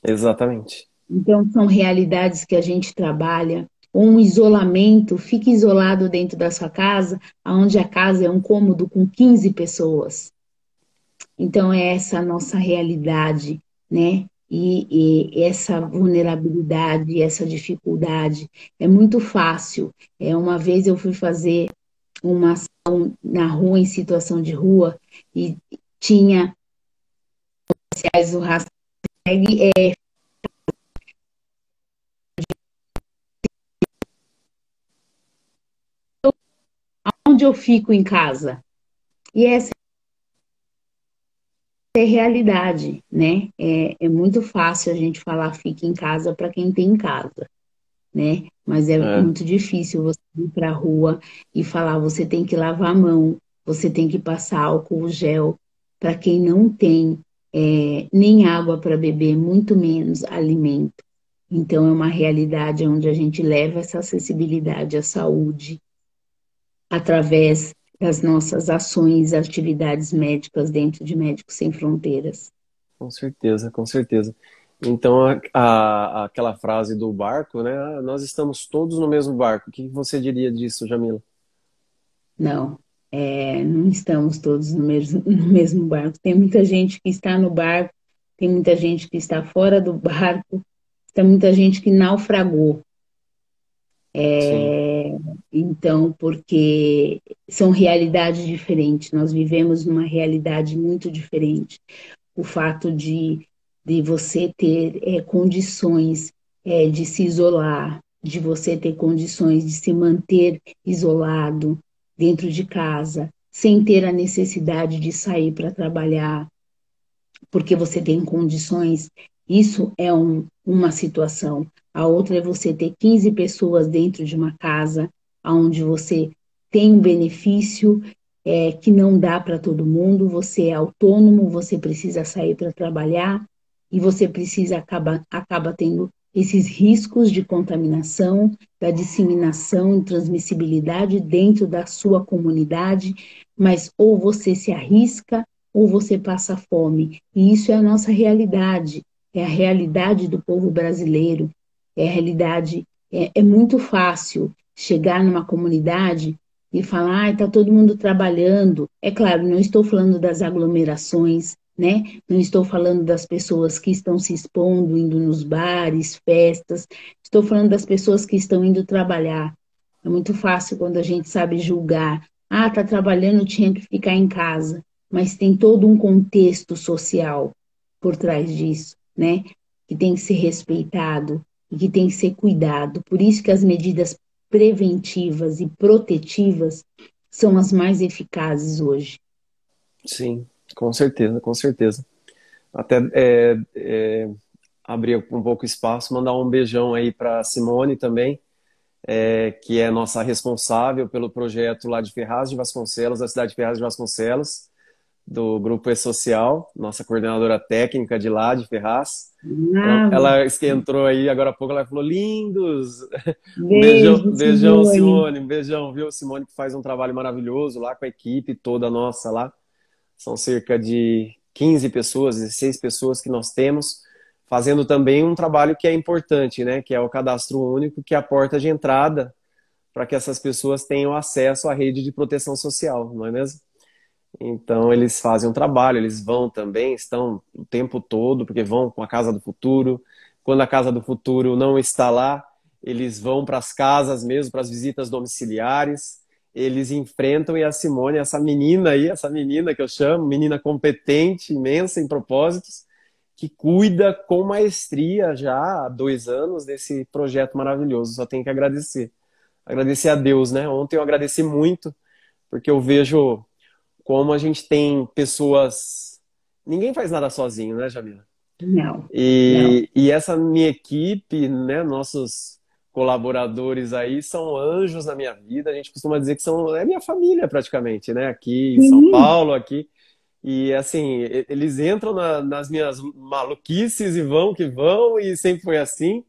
exatamente. Então, são realidades que a gente trabalha. Um isolamento, fique isolado dentro da sua casa, onde a casa é um cômodo com quinze pessoas. Então, é essa a nossa realidade, né? E, e essa vulnerabilidade, essa dificuldade. É muito fácil. É, uma vez eu fui fazer uma ação na rua, em situação de rua, e tinha sociais do hashtag é, onde eu fico em casa. E essa é a realidade, né? É, é muito fácil a gente falar fique em casa para quem tem em casa, né? Mas é, é. muito difícil você ir para a rua e falar você tem que lavar a mão, você tem que passar álcool gel para quem não tem é, nem água para beber, muito menos alimento. Então é uma realidade onde a gente leva essa acessibilidade à saúde através das nossas ações, atividades médicas dentro de Médicos Sem Fronteiras. Com certeza, com certeza. Então, a, a, aquela frase do barco, né? Ah, nós estamos todos no mesmo barco. O que você diria disso, Jamila? Não, é, não estamos todos no mesmo, no mesmo barco. Tem muita gente que está no barco, tem muita gente que está fora do barco, tem muita gente que naufragou. É, então, porque são realidades diferentes, nós vivemos numa realidade muito diferente. O fato de, de você ter é, condições é, de se isolar, de você ter condições de se manter isolado dentro de casa, sem ter a necessidade de sair para trabalhar, porque você tem condições Isso é um, uma situação. A outra é você ter quinze pessoas dentro de uma casa, onde você tem um benefício é, que não dá para todo mundo, você é autônomo, você precisa sair para trabalhar e você precisa acaba, acaba tendo esses riscos de contaminação, da disseminação e transmissibilidade dentro da sua comunidade, mas ou você se arrisca ou você passa fome. E isso é a nossa realidade, é a realidade do povo brasileiro, é a realidade, é, é muito fácil chegar numa comunidade e falar, ah, tá todo mundo trabalhando. É claro, não estou falando das aglomerações, né? Não estou falando das pessoas que estão se expondo, indo nos bares, festas. Estou falando das pessoas que estão indo trabalhar. É muito fácil quando a gente sabe julgar. Ah, tá trabalhando, tinha que ficar em casa. Mas tem todo um contexto social por trás disso, né? Que tem que ser respeitado e que tem que ser cuidado. Por isso que as medidas preventivas e protetivas são as mais eficazes hoje. Sim, com certeza, com certeza. Até é, é, abrir um pouco espaço, mandar um beijão aí para a Simone também, é, que é nossa responsável pelo projeto lá de Ferraz de Vasconcelos, da cidade de Ferraz de Vasconcelos, do Grupo E-Social, nossa coordenadora técnica de lá, de Ferraz. Não. Ela entrou aí agora há pouco, ela falou, lindos! Beijo, beijão, beijão, Simone, beijão, viu? Simone que faz um trabalho maravilhoso lá com a equipe toda nossa lá. São cerca de quinze pessoas, dezesseis pessoas que nós temos, fazendo também um trabalho que é importante, né? Que é o cadastro único, que é a porta de entrada para que essas pessoas tenham acesso à rede de proteção social, não é mesmo? Então, eles fazem um trabalho, eles vão também, estão o tempo todo, porque vão com a Casa do Futuro. Quando a Casa do Futuro não está lá, eles vão para as casas mesmo, para as visitas domiciliares. Eles enfrentam, e a Simone, essa menina aí, essa menina que eu chamo, menina competente, imensa em propósitos, que cuida com maestria já há dois anos desse projeto maravilhoso. Só tenho que agradecer. Agradecer a Deus, né? Ontem eu agradeci muito, porque eu vejo como a gente tem pessoas... Ninguém faz nada sozinho, né, Jamila? Não. E, não. e essa minha equipe, né, nossos colaboradores aí, são anjos na minha vida. A gente costuma dizer que são... É minha família, praticamente, né? Aqui em São uhum. Paulo, aqui. E, assim, eles entram na, nas minhas maluquices e vão que vão. E sempre foi assim.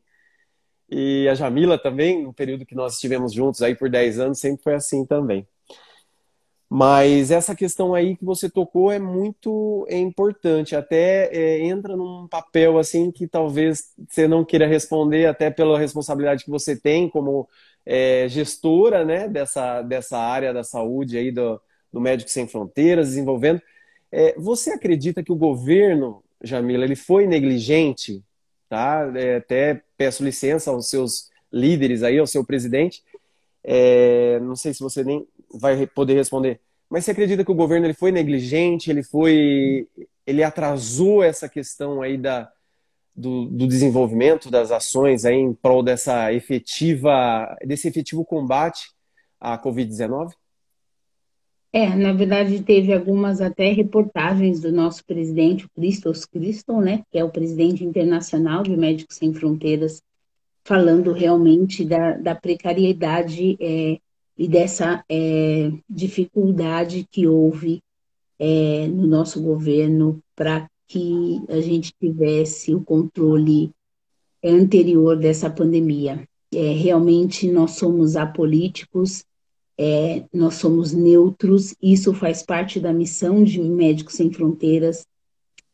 E a Jamila também, no período que nós estivemos juntos aí por dez anos, sempre foi assim também. Mas essa questão aí que você tocou é muito é importante, até é, entra num papel assim que talvez você não queira responder, até pela responsabilidade que você tem como é, gestora, né, dessa, dessa área da saúde aí do, do Médicos Sem Fronteiras, desenvolvendo. É, você acredita que o governo, Jamila, ele foi negligente? Tá? É, até peço licença aos seus líderes aí, ao seu presidente. É, não sei se você nem vai poder responder, mas você acredita que o governo ele foi negligente, ele foi ele atrasou essa questão aí da, do, do desenvolvimento das ações aí em prol dessa efetiva, desse efetivo combate à covid dezenove? É, na verdade teve algumas até reportagens do nosso presidente, o Christos Christon, né, que é o presidente internacional de Médicos Sem Fronteiras, falando realmente da, da precariedade é, e dessa é, dificuldade que houve é, no nosso governo para que a gente tivesse o controle anterior dessa pandemia. É, realmente nós somos apolíticos, é, nós somos neutros, isso faz parte da missão de Médicos Sem Fronteiras,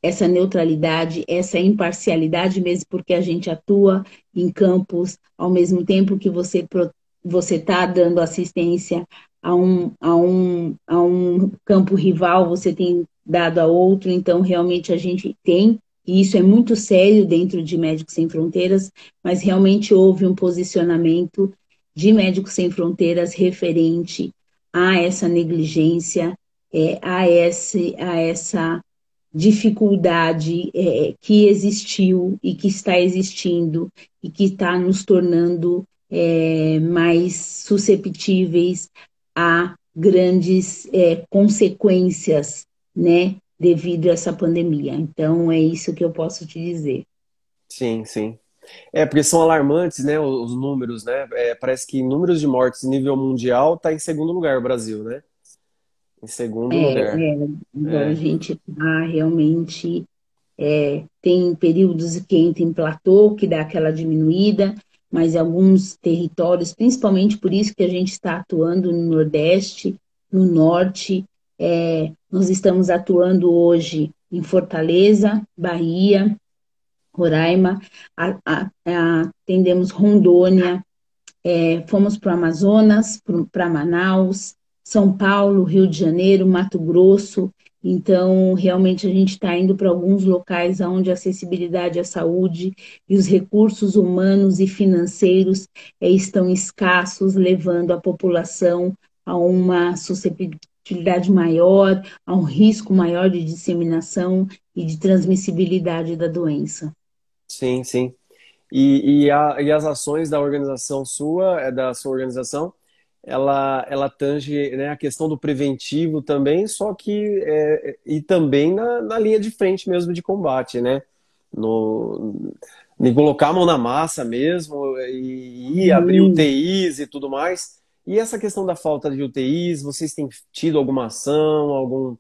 essa neutralidade, essa imparcialidade mesmo, porque a gente atua em campos ao mesmo tempo que você você está dando assistência a um, a, um, a um campo rival, você tem dado a outro, então realmente a gente tem, e isso é muito sério dentro de Médicos Sem Fronteiras, mas realmente houve um posicionamento de Médicos Sem Fronteiras referente a essa negligência, é, a, esse, a essa... dificuldade é, que existiu e que está existindo e que está nos tornando é, mais susceptíveis a grandes é, consequências, né, devido a essa pandemia. Então, é isso que eu posso te dizer. Sim, sim. É, porque são alarmantes, né, os números, né? É, parece que números de mortes em nível mundial está em segundo lugar o Brasil, né? Em segundo é, lugar. É, agora é. A gente tá realmente... É, tem períodos que entra em platô, que dá aquela diminuída, mas em alguns territórios, principalmente por isso que a gente está atuando no Nordeste, no Norte, é, nós estamos atuando hoje em Fortaleza, Bahia, Roraima, a, a, a, atendemos Rondônia, é, fomos para o Amazonas, para Manaus, São Paulo, Rio de Janeiro, Mato Grosso. Então, realmente, a gente está indo para alguns locais onde a acessibilidade à saúde e os recursos humanos e financeiros é, estão escassos, levando a população a uma susceptibilidade maior, a um risco maior de disseminação e de transmissibilidade da doença. Sim, sim. E, e, a, e as ações da organização sua, da sua organização, Ela, ela tange, né, a questão do preventivo também, só que é, e também na, na linha de frente mesmo de combate, né? No, de colocar a mão na massa mesmo e, e abrir hum. U T Is e tudo mais. E essa questão da falta de U T Is, vocês têm tido alguma ação, algum,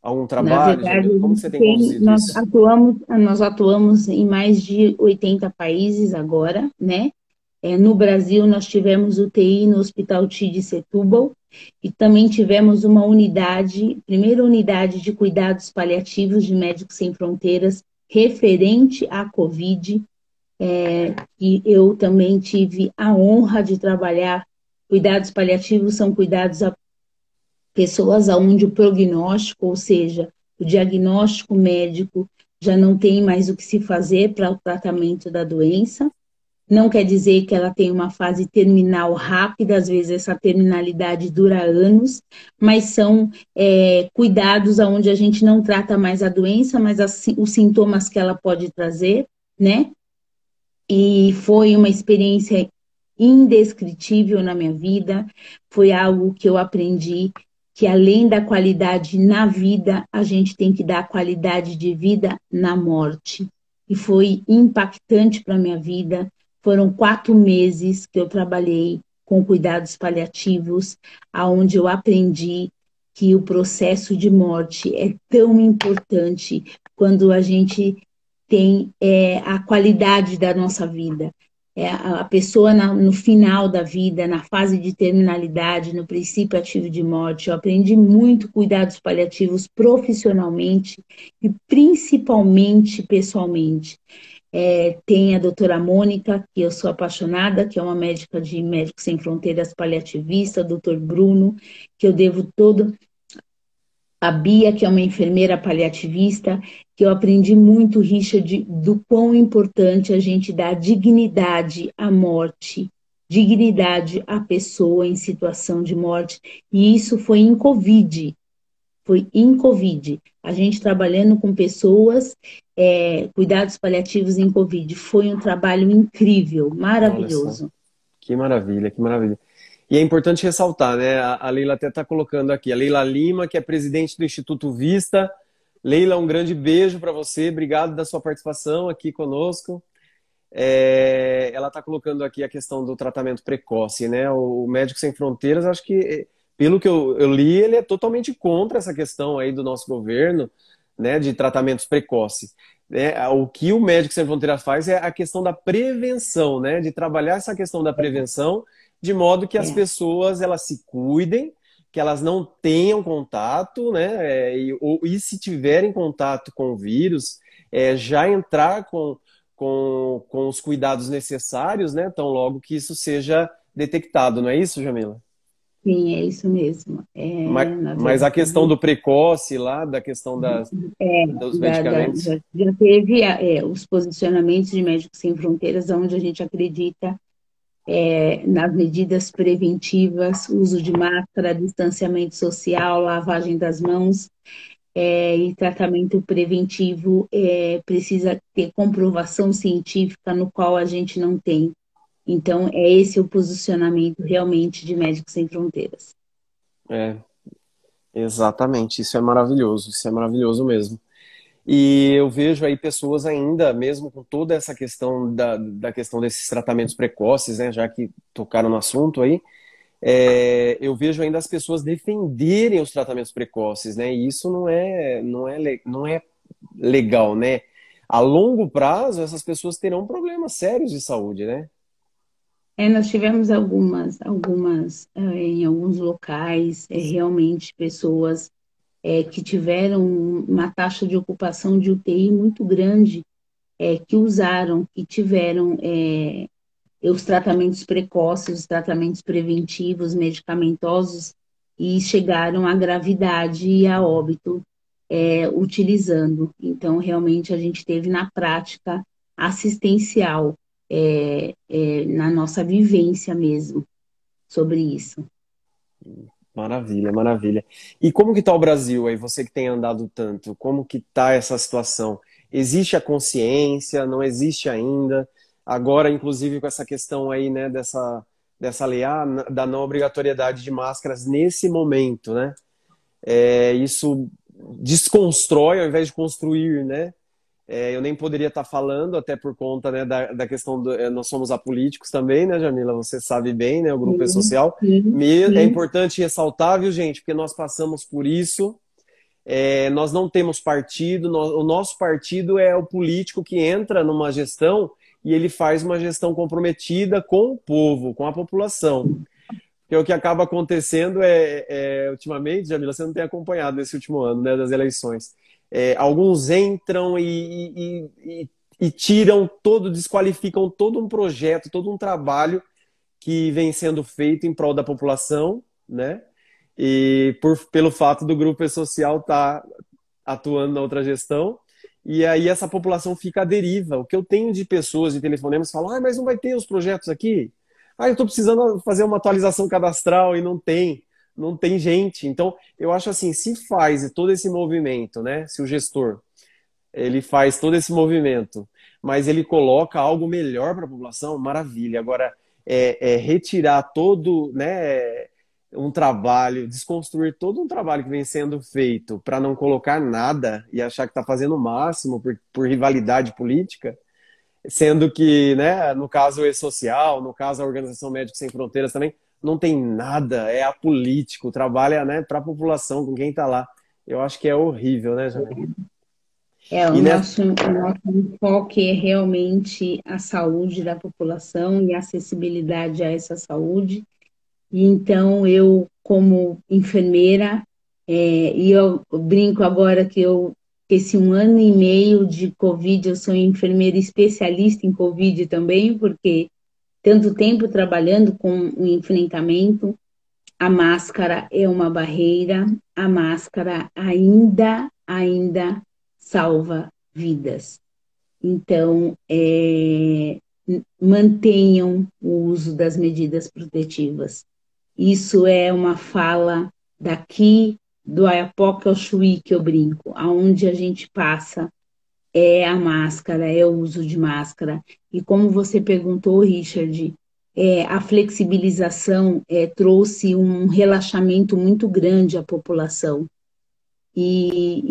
algum trabalho? Na verdade, como você tem conduzido nós isso? Atuamos, nós atuamos em mais de oitenta países agora, né? É, no Brasil, nós tivemos U T I no Hospital Tide Setúbal e também tivemos uma unidade, primeira unidade de cuidados paliativos de Médicos Sem Fronteiras referente à Covid, é, e eu também tive a honra de trabalhar. Cuidados paliativos são cuidados a pessoas onde o prognóstico, ou seja, o diagnóstico médico já não tem mais o que se fazer para o tratamento da doença. Não quer dizer que ela tem uma fase terminal rápida, às vezes essa terminalidade dura anos, mas são é, cuidados onde a gente não trata mais a doença, mas as, os sintomas que ela pode trazer, né? E foi uma experiência indescritível na minha vida, foi algo que eu aprendi, que além da qualidade na vida, a gente tem que dar qualidade de vida na morte. E foi impactante para a minha vida. Foram quatro meses que eu trabalhei com cuidados paliativos, onde eu aprendi que o processo de morte é tão importante quando a gente tem é, a qualidade da nossa vida. É, a pessoa na, no final da vida, na fase de terminalidade, no princípio ativo de morte, eu aprendi muito cuidados paliativos profissionalmente e principalmente pessoalmente. É, tem a doutora Mônica, que eu sou apaixonada, que é uma médica de Médicos Sem Fronteiras paliativista, o doutor Bruno, que eu devo todo, a Bia, que é uma enfermeira paliativista, que eu aprendi muito, Richard, do quão importante a gente dar dignidade à morte, dignidade à pessoa em situação de morte, e isso foi em Covid, foi em Covid, a gente trabalhando com pessoas... É, cuidados paliativos em Covid. Foi um trabalho incrível, maravilhoso. Que maravilha, que maravilha. E é importante ressaltar, né? A Leila até está colocando aqui, a Leila Lima, que é presidente do Instituto Vista. Leila, um grande beijo para você, obrigado da sua participação aqui conosco. É, ela está colocando aqui a questão do tratamento precoce, né? O Médicos Sem Fronteiras, acho que, pelo que eu, eu li, ele é totalmente contra essa questão aí do nosso governo, né, de tratamentos precoces. É, o que o Médico Sem Fronteiras faz é a questão da prevenção, né, de trabalhar essa questão da prevenção de modo que as pessoas elas se cuidem, que elas não tenham contato, né, e, ou, e se tiverem contato com o vírus, é, já entrar com, com, com os cuidados necessários, né, tão logo que isso seja detectado, não é isso, Jamila? Sim, é isso mesmo. É, mas, mas a questão do precoce lá, da questão das, é, dos medicamentos... Da, da, já teve é, os posicionamentos de Médicos Sem Fronteiras, onde a gente acredita é, nas medidas preventivas, uso de máscara, distanciamento social, lavagem das mãos é, e tratamento preventivo é, precisa ter comprovação científica no qual a gente não tem. Então, é esse o posicionamento realmente de Médicos Sem Fronteiras. É, exatamente. Isso é maravilhoso, isso é maravilhoso mesmo. E eu vejo aí pessoas ainda, mesmo com toda essa questão da, da questão desses tratamentos precoces, né, já que tocaram no assunto aí, é, eu vejo ainda as pessoas defenderem os tratamentos precoces, né, e isso não é, não é, não é legal, né? A longo prazo, essas pessoas terão problemas sérios de saúde, né? É, nós tivemos algumas, algumas é, em alguns locais, é, realmente pessoas é, que tiveram uma taxa de ocupação de U T I muito grande, é, que usaram, que tiveram é, os tratamentos precoces, os tratamentos preventivos, medicamentosos, e chegaram à gravidade e a óbito é, utilizando. Então, realmente, a gente teve na prática assistencial, É, é, na nossa vivência mesmo, sobre isso. Maravilha, maravilha. E como que está o Brasil aí, você que tem andado tanto? Como que está essa situação? Existe a consciência? Não existe ainda? Agora, inclusive, com essa questão aí, né, dessa, dessa lei ah, da não obrigatoriedade de máscaras nesse momento, né? É, isso desconstrói ao invés de construir, né? É, eu nem poderia estar falando, até por conta, né, da, da questão do, é, nós somos apolíticos também, né, Jamila? Você sabe bem, né? O Grupo E-Social. É importante ressaltar, viu, gente? Porque nós passamos por isso. É, nós não temos partido. Nós, o nosso partido é o político que entra numa gestão e ele faz uma gestão comprometida com o povo, com a população. Porque o que acaba acontecendo é, é ultimamente, Jamila, você não tem acompanhado nesse último ano, né, das eleições. É, alguns entram e, e, e, e tiram todo, desqualificam todo um projeto, todo um trabalho que vem sendo feito em prol da população, né? E por, pelo fato do Grupo E-Social estar tá atuando na outra gestão, e aí essa população fica à deriva. O que eu tenho de pessoas, de telefonemas, falam: ah, mas não vai ter os projetos aqui? Ah, eu estou precisando fazer uma atualização cadastral e não tem. Não tem gente. Então, eu acho assim, se faz todo esse movimento, né? Se o gestor, ele faz todo esse movimento, mas ele coloca algo melhor para a população, maravilha. Agora, é, é retirar todo, né, um trabalho, desconstruir todo um trabalho que vem sendo feito para não colocar nada e achar que está fazendo o máximo por, por rivalidade política, sendo que, né, no caso o E-Social, no caso a Organização Médicos Sem Fronteiras também, não tem nada, é apolítico, trabalha, né, para a população, com quem está lá. Eu acho que é horrível, né, Jamila? É, o, nosso, né? o nosso enfoque é realmente a saúde da população e a acessibilidade a essa saúde. E então, eu, como enfermeira, é, e eu brinco agora que eu, esse um ano e meio de Covid, eu sou enfermeira especialista em Covid também, porque tanto tempo trabalhando com o enfrentamento, a máscara é uma barreira, a máscara ainda, ainda salva vidas. Então, é, mantenham o uso das medidas protetivas. Isso é uma fala daqui, do Ayapoca ao Chuí, que eu brinco, aonde a gente passa, é a máscara, é o uso de máscara. E como você perguntou, Richard, é, a flexibilização é, trouxe um relaxamento muito grande à população. E, e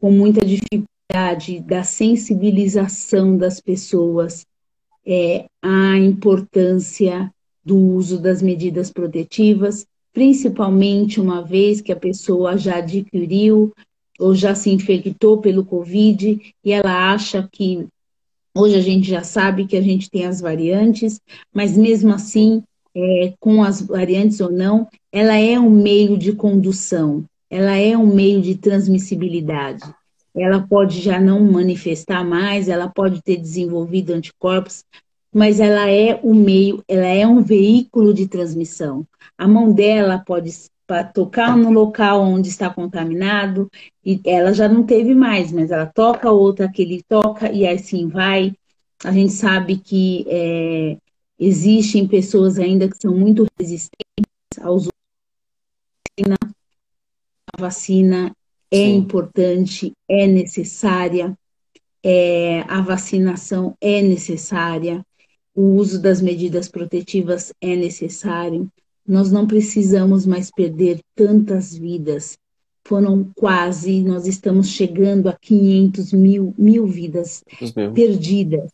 com muita dificuldade da sensibilização das pessoas é, à importância do uso das medidas protetivas, principalmente uma vez que a pessoa já adquiriu ou já se infectou pelo Covid, e ela acha que, hoje a gente já sabe que a gente tem as variantes, mas mesmo assim, é, com as variantes ou não, ela é um meio de condução, ela é um meio de transmissibilidade. Ela pode já não manifestar mais, ela pode ter desenvolvido anticorpos, mas ela é um meio, ela é um veículo de transmissão. A mão dela pode para tocar no local onde está contaminado, e ela já não teve mais, mas ela toca, outra que ele toca, e assim vai. A gente sabe que é, existem pessoas ainda que são muito resistentes aos usos da vacina. A vacina é Sim. importante, é necessária, é, a vacinação é necessária, o uso das medidas protetivas é necessário. Nós não precisamos mais perder tantas vidas, foram quase, nós estamos chegando a quinhentas mil, mil vidas perdidas,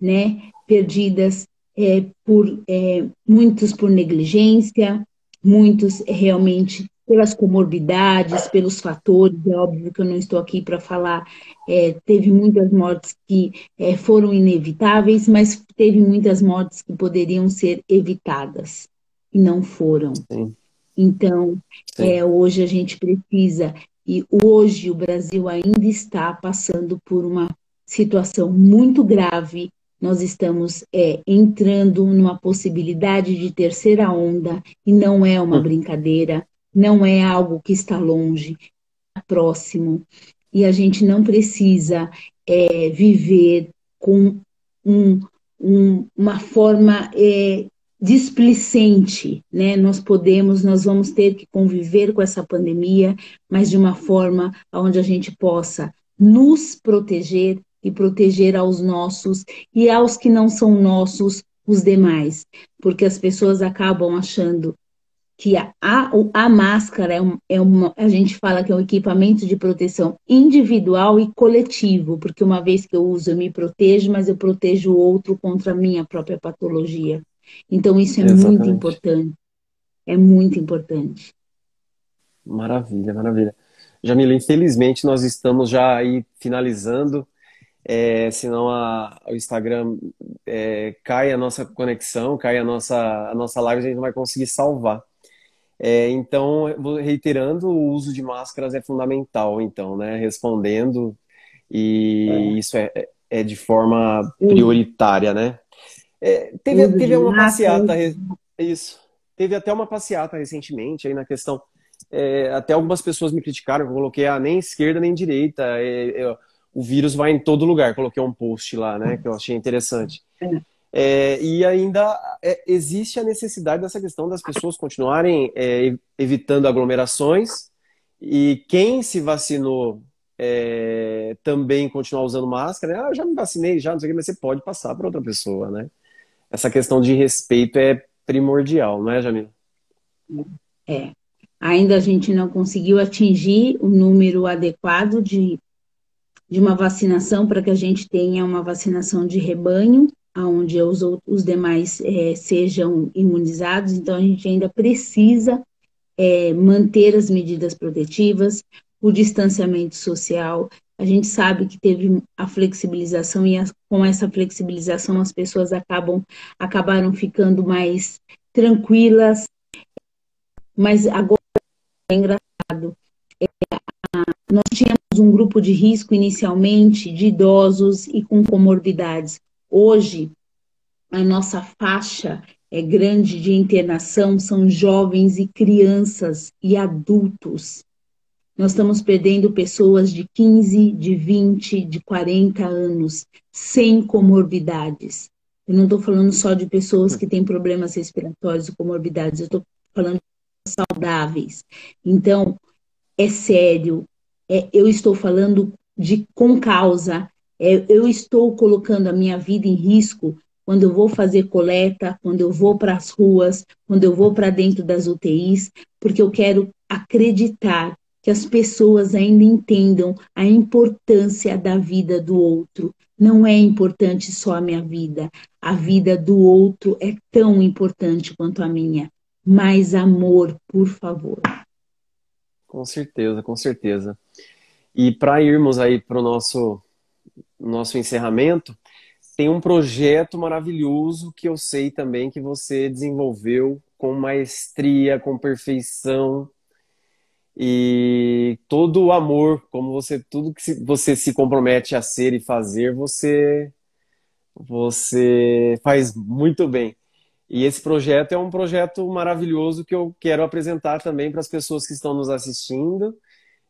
né? Perdidas é, por, é, muitos por negligência, muitos realmente pelas comorbidades, pelos fatores. É óbvio que eu não estou aqui para falar, é, teve muitas mortes que é, foram inevitáveis, mas teve muitas mortes que poderiam ser evitadas e não foram. Sim. Então, é, hoje a gente precisa, e hoje o Brasil ainda está passando por uma situação muito grave. Nós estamos é, entrando numa possibilidade de terceira onda, e não é uma brincadeira, não é algo que está longe, está próximo. E a gente não precisa é, viver com um, um, uma forma... É, displicente, né? Nós podemos, nós vamos ter que conviver com essa pandemia, mas de uma forma onde a gente possa nos proteger e proteger aos nossos e aos que não são nossos, os demais, porque as pessoas acabam achando que a, a, a máscara é, um, é uma, a gente fala que é um equipamento de proteção individual e coletivo, porque uma vez que eu uso eu me protejo, mas eu protejo o outro contra a minha própria patologia. Então isso é Exatamente. muito importante, é muito importante. Maravilha, maravilha. Jamila, infelizmente nós estamos já aí finalizando, é, senão a, o Instagram é, cai a nossa conexão, cai a nossa, a nossa live, a gente não vai conseguir salvar. É, então, reiterando, o uso de máscaras é fundamental, então, né? Respondendo, e é. isso é, é de forma prioritária, né? É, teve, teve uma passeata, isso, teve até uma passeata recentemente aí na questão, é, até algumas pessoas me criticaram, eu coloquei ah, nem esquerda nem direita, é, é, o vírus vai em todo lugar, coloquei um post lá, né, que eu achei interessante. É, e ainda é, existe a necessidade dessa questão das pessoas continuarem é, evitando aglomerações, e quem se vacinou é, também continuar usando máscara, né? Ah, eu já me vacinei, já, não sei o que, mas você pode passar para outra pessoa, né? Essa questão de respeito é primordial, não é, Jamila? É. Ainda a gente não conseguiu atingir o número adequado de, de uma vacinação para que a gente tenha uma vacinação de rebanho, onde os, os demais é, sejam imunizados. Então, a gente ainda precisa é, manter as medidas protetivas, o distanciamento social. A gente sabe que teve a flexibilização, e a, com essa flexibilização as pessoas acabam, acabaram ficando mais tranquilas, mas agora é engraçado. É, a, nós tínhamos um grupo de risco inicialmente de idosos e com comorbidades. Hoje, a nossa faixa é grande de internação são jovens e crianças e adultos. Nós estamos perdendo pessoas de quinze, de vinte, de quarenta anos, sem comorbidades. Eu não estou falando só de pessoas que têm problemas respiratórios e comorbidades, eu estou falando de pessoas saudáveis. Então, é sério, é, eu estou falando de, com causa, é, eu estou colocando a minha vida em risco quando eu vou fazer coleta, quando eu vou para as ruas, quando eu vou para dentro das U T Is, porque eu quero acreditar que as pessoas ainda entendam a importância da vida do outro. Não é importante só a minha vida. A vida do outro é tão importante quanto a minha. Mais amor, por favor. Com certeza, com certeza. E para irmos aí para o nosso, nosso encerramento, tem um projeto maravilhoso que eu sei também que você desenvolveu com maestria, com perfeição, e todo o amor, como você, tudo que você se compromete a ser e fazer, você, você faz muito bem. E esse projeto é um projeto maravilhoso que eu quero apresentar também para as pessoas que estão nos assistindo.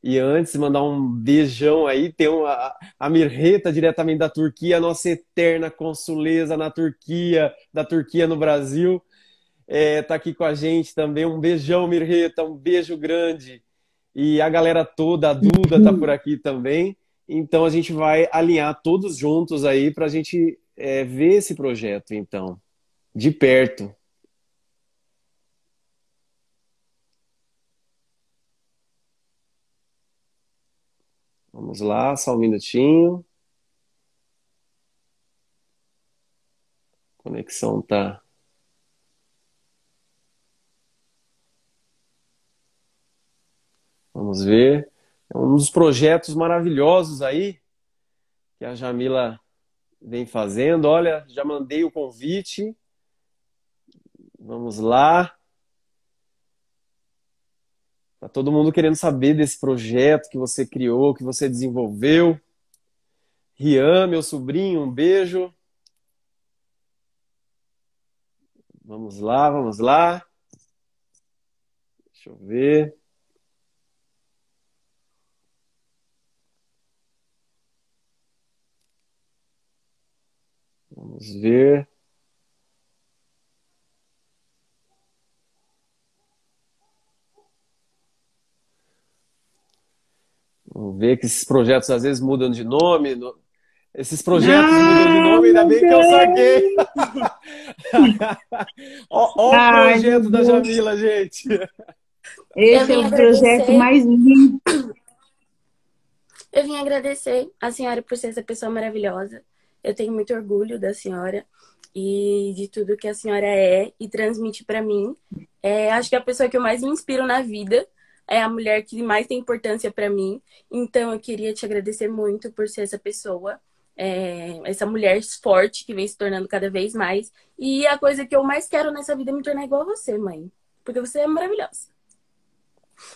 E antes, mandar um beijão aí, tem uma, a Mirreta diretamente da Turquia, a nossa eterna consuleza na Turquia, da Turquia no Brasil, é, tá aqui com a gente também. Um beijão, Mirreta, um beijo grande. E a galera toda, a Duda tá por aqui também. Então a gente vai alinhar todos juntos aí pra gente é, ver esse projeto, então, de perto. Vamos lá, só um minutinho. A conexão tá... Vamos ver. É um dos projetos maravilhosos aí que a Jamila vem fazendo. Olha, já mandei o convite. Vamos lá. Tá todo mundo querendo saber desse projeto que você criou, que você desenvolveu. Rian, meu sobrinho, um beijo. Vamos lá, vamos lá. Deixa eu ver. Vamos ver. Vamos ver que esses projetos às vezes mudam de nome. No... Esses projetos ah, mudam de nome, ainda bem, bem que eu saquei. Olha o projeto da Jamila, gente. Esse é o projeto mais lindo. Eu vim agradecer a senhora por ser essa pessoa maravilhosa. Eu tenho muito orgulho da senhora e de tudo que a senhora é e transmite para mim. É, acho que a pessoa que eu mais me inspiro na vida é a mulher que mais tem importância para mim. Então, eu queria te agradecer muito por ser essa pessoa, é, essa mulher forte que vem se tornando cada vez mais. E a coisa que eu mais quero nessa vida é me tornar igual a você, mãe. Porque você é maravilhosa.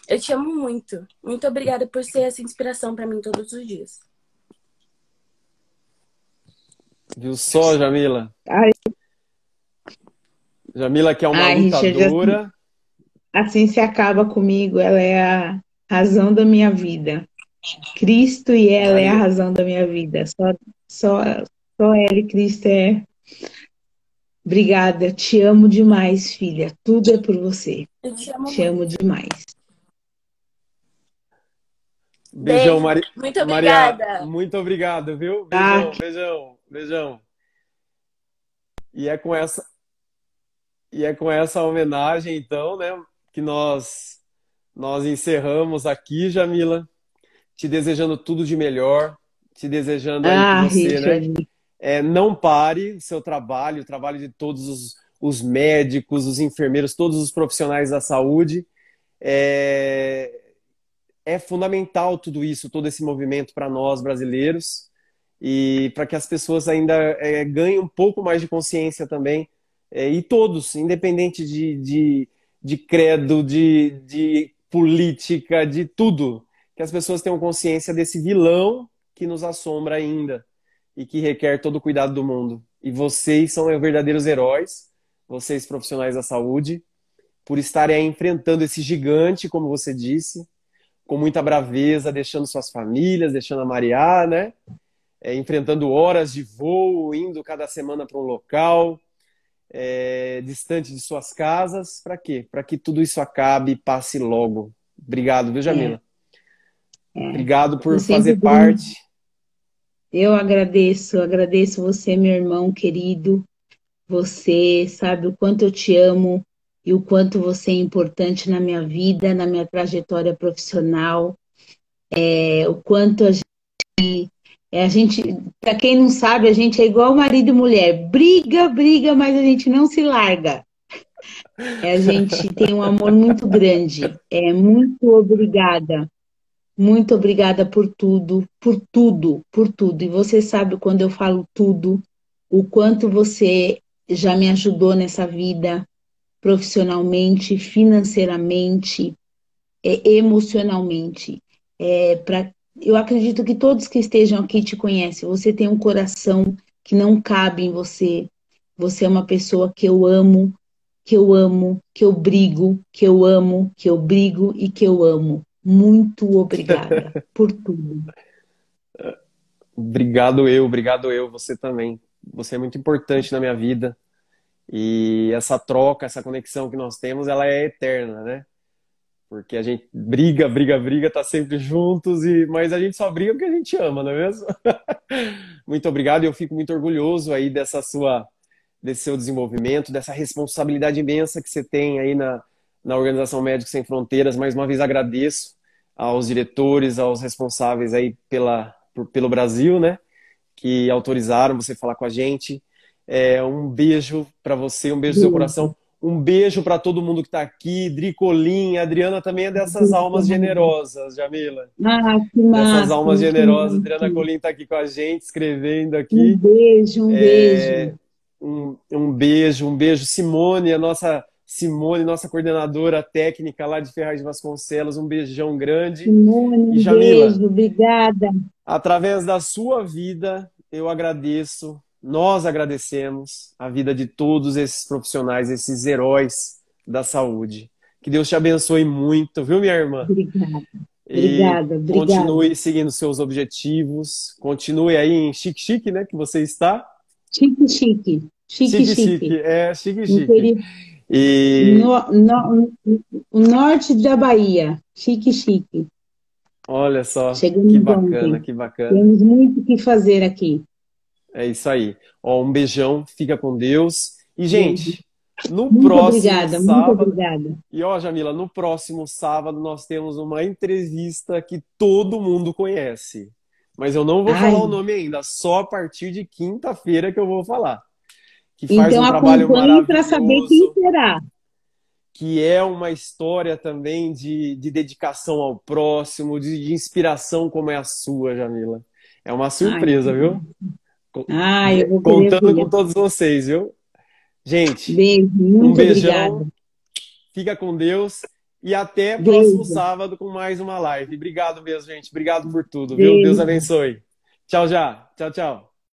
Eu te amo muito. Muito obrigada por ser essa inspiração para mim todos os dias. Viu só, Jamila? Ai. Jamila, que é uma Ai, lutadora. Richard, assim, assim se acaba comigo. Ela é a razão da minha vida. Cristo e ela Ai. é a razão da minha vida. Só, só, só ela e Cristo é... Obrigada. Te amo demais, filha. Tudo é por você. Eu te amo, te amo demais. Beijão, Maria. Muito obrigada. Maria, muito obrigado, viu? Beijão, ah, que... beijão. Beijão. E é com essa e é com essa homenagem, então, né, que nós nós encerramos aqui, Jamila. Te desejando tudo de melhor, te desejando ah, aí que você, né, é, não pare o seu trabalho, o trabalho de todos os, os médicos, os enfermeiros, todos os profissionais da saúde. É, é fundamental tudo isso, todo esse movimento para nós brasileiros. E para que as pessoas ainda é, ganhem um pouco mais de consciência também. É, e todos, independente de, de, de credo, de, de política, de tudo. Que as pessoas tenham consciência desse vilão que nos assombra ainda. E que requer todo o cuidado do mundo. E vocês são verdadeiros heróis. Vocês, profissionais da saúde. Por estarem aí enfrentando esse gigante, como você disse. Com muita braveza, deixando suas famílias, deixando a Maria, né? É, enfrentando horas de voo, indo cada semana para um local, é, distante de suas casas. Para quê? Para que tudo isso acabe e passe logo. Obrigado, viu, Jamila? É. É. Obrigado por fazer bem. parte. Eu agradeço, agradeço você, meu irmão querido. Você sabe o quanto eu te amo e o quanto você é importante na minha vida, na minha trajetória profissional. É, o quanto a gente... É, a gente, para quem não sabe, a gente é igual marido e mulher. Briga, briga, mas a gente não se larga. É, a gente tem um amor muito grande. É, muito obrigada. Muito obrigada por tudo, por tudo, por tudo. E você sabe, quando eu falo tudo, o quanto você já me ajudou nessa vida, profissionalmente, financeiramente, é, emocionalmente. É, para Eu acredito que todos que estejam aqui te conhecem. Você tem um coração que não cabe em você. Você é uma pessoa que eu amo, que eu amo, que eu brigo, que eu amo, que eu brigo e que eu amo. Muito obrigada por tudo. Obrigado eu, obrigado eu, você também. Você é muito importante na minha vida. E essa troca, essa conexão que nós temos, ela é eterna, né? Porque a gente briga, briga, briga, tá sempre juntos, e... mas a gente só briga porque a gente ama, não é mesmo? Muito obrigado, eu fico muito orgulhoso aí dessa sua, desse seu desenvolvimento, dessa responsabilidade imensa que você tem aí na, na Organização Médicos Sem Fronteiras. Mais uma vez agradeço aos diretores, aos responsáveis aí pela, por, pelo Brasil, né? Que autorizaram você falar com a gente. É, um beijo para você, um beijo no seu coração. Um beijo para todo mundo que está aqui. Dricolin, a Adriana também é dessas almas generosas, Jamila. Ah, que massa. Dessas almas generosas. Adriana Colim está aqui com a gente, escrevendo aqui. Um beijo, um é, beijo. Um, um beijo, um beijo. Simone, a nossa Simone, nossa coordenadora técnica lá de Ferraz de Vasconcelos. Um beijão grande. Simone, e, Jamila, beijo, obrigada. Através da sua vida, eu agradeço. Nós agradecemos a vida de todos esses profissionais, esses heróis da saúde. Que Deus te abençoe muito, viu, minha irmã? Obrigada, obrigada, obrigada. Continue seguindo seus objetivos, continue aí em Xique-Xique, né, que você está? Xique-Xique, Xique-Xique. É, Xique-Xique. E... No, no, no norte da Bahia, Xique-Xique. Olha só, chegamos, que bacana, ontem. Que bacana. Temos muito o que fazer aqui. É isso aí. Ó, um beijão, fica com Deus. E, gente, no muito próximo obrigada, sábado... Muito obrigada. E, ó, Jamila, no próximo sábado nós temos uma entrevista que todo mundo conhece. Mas eu não vou Ai. falar o nome ainda, só a partir de quinta-feira que eu vou falar. Que faz então, um trabalho maravilhoso. Para saber quem será. Que é uma história também de, de dedicação ao próximo, de, de inspiração como é a sua, Jamila. É uma surpresa, Ai. viu? Ah, eu vou contando querer. com todos vocês, viu? Gente, beijo, um beijão, obrigada. Fica com Deus e até beijo. próximo sábado com mais uma live. Obrigado mesmo, gente. Obrigado por tudo, beijo. viu? Deus abençoe. Tchau já, tchau, tchau.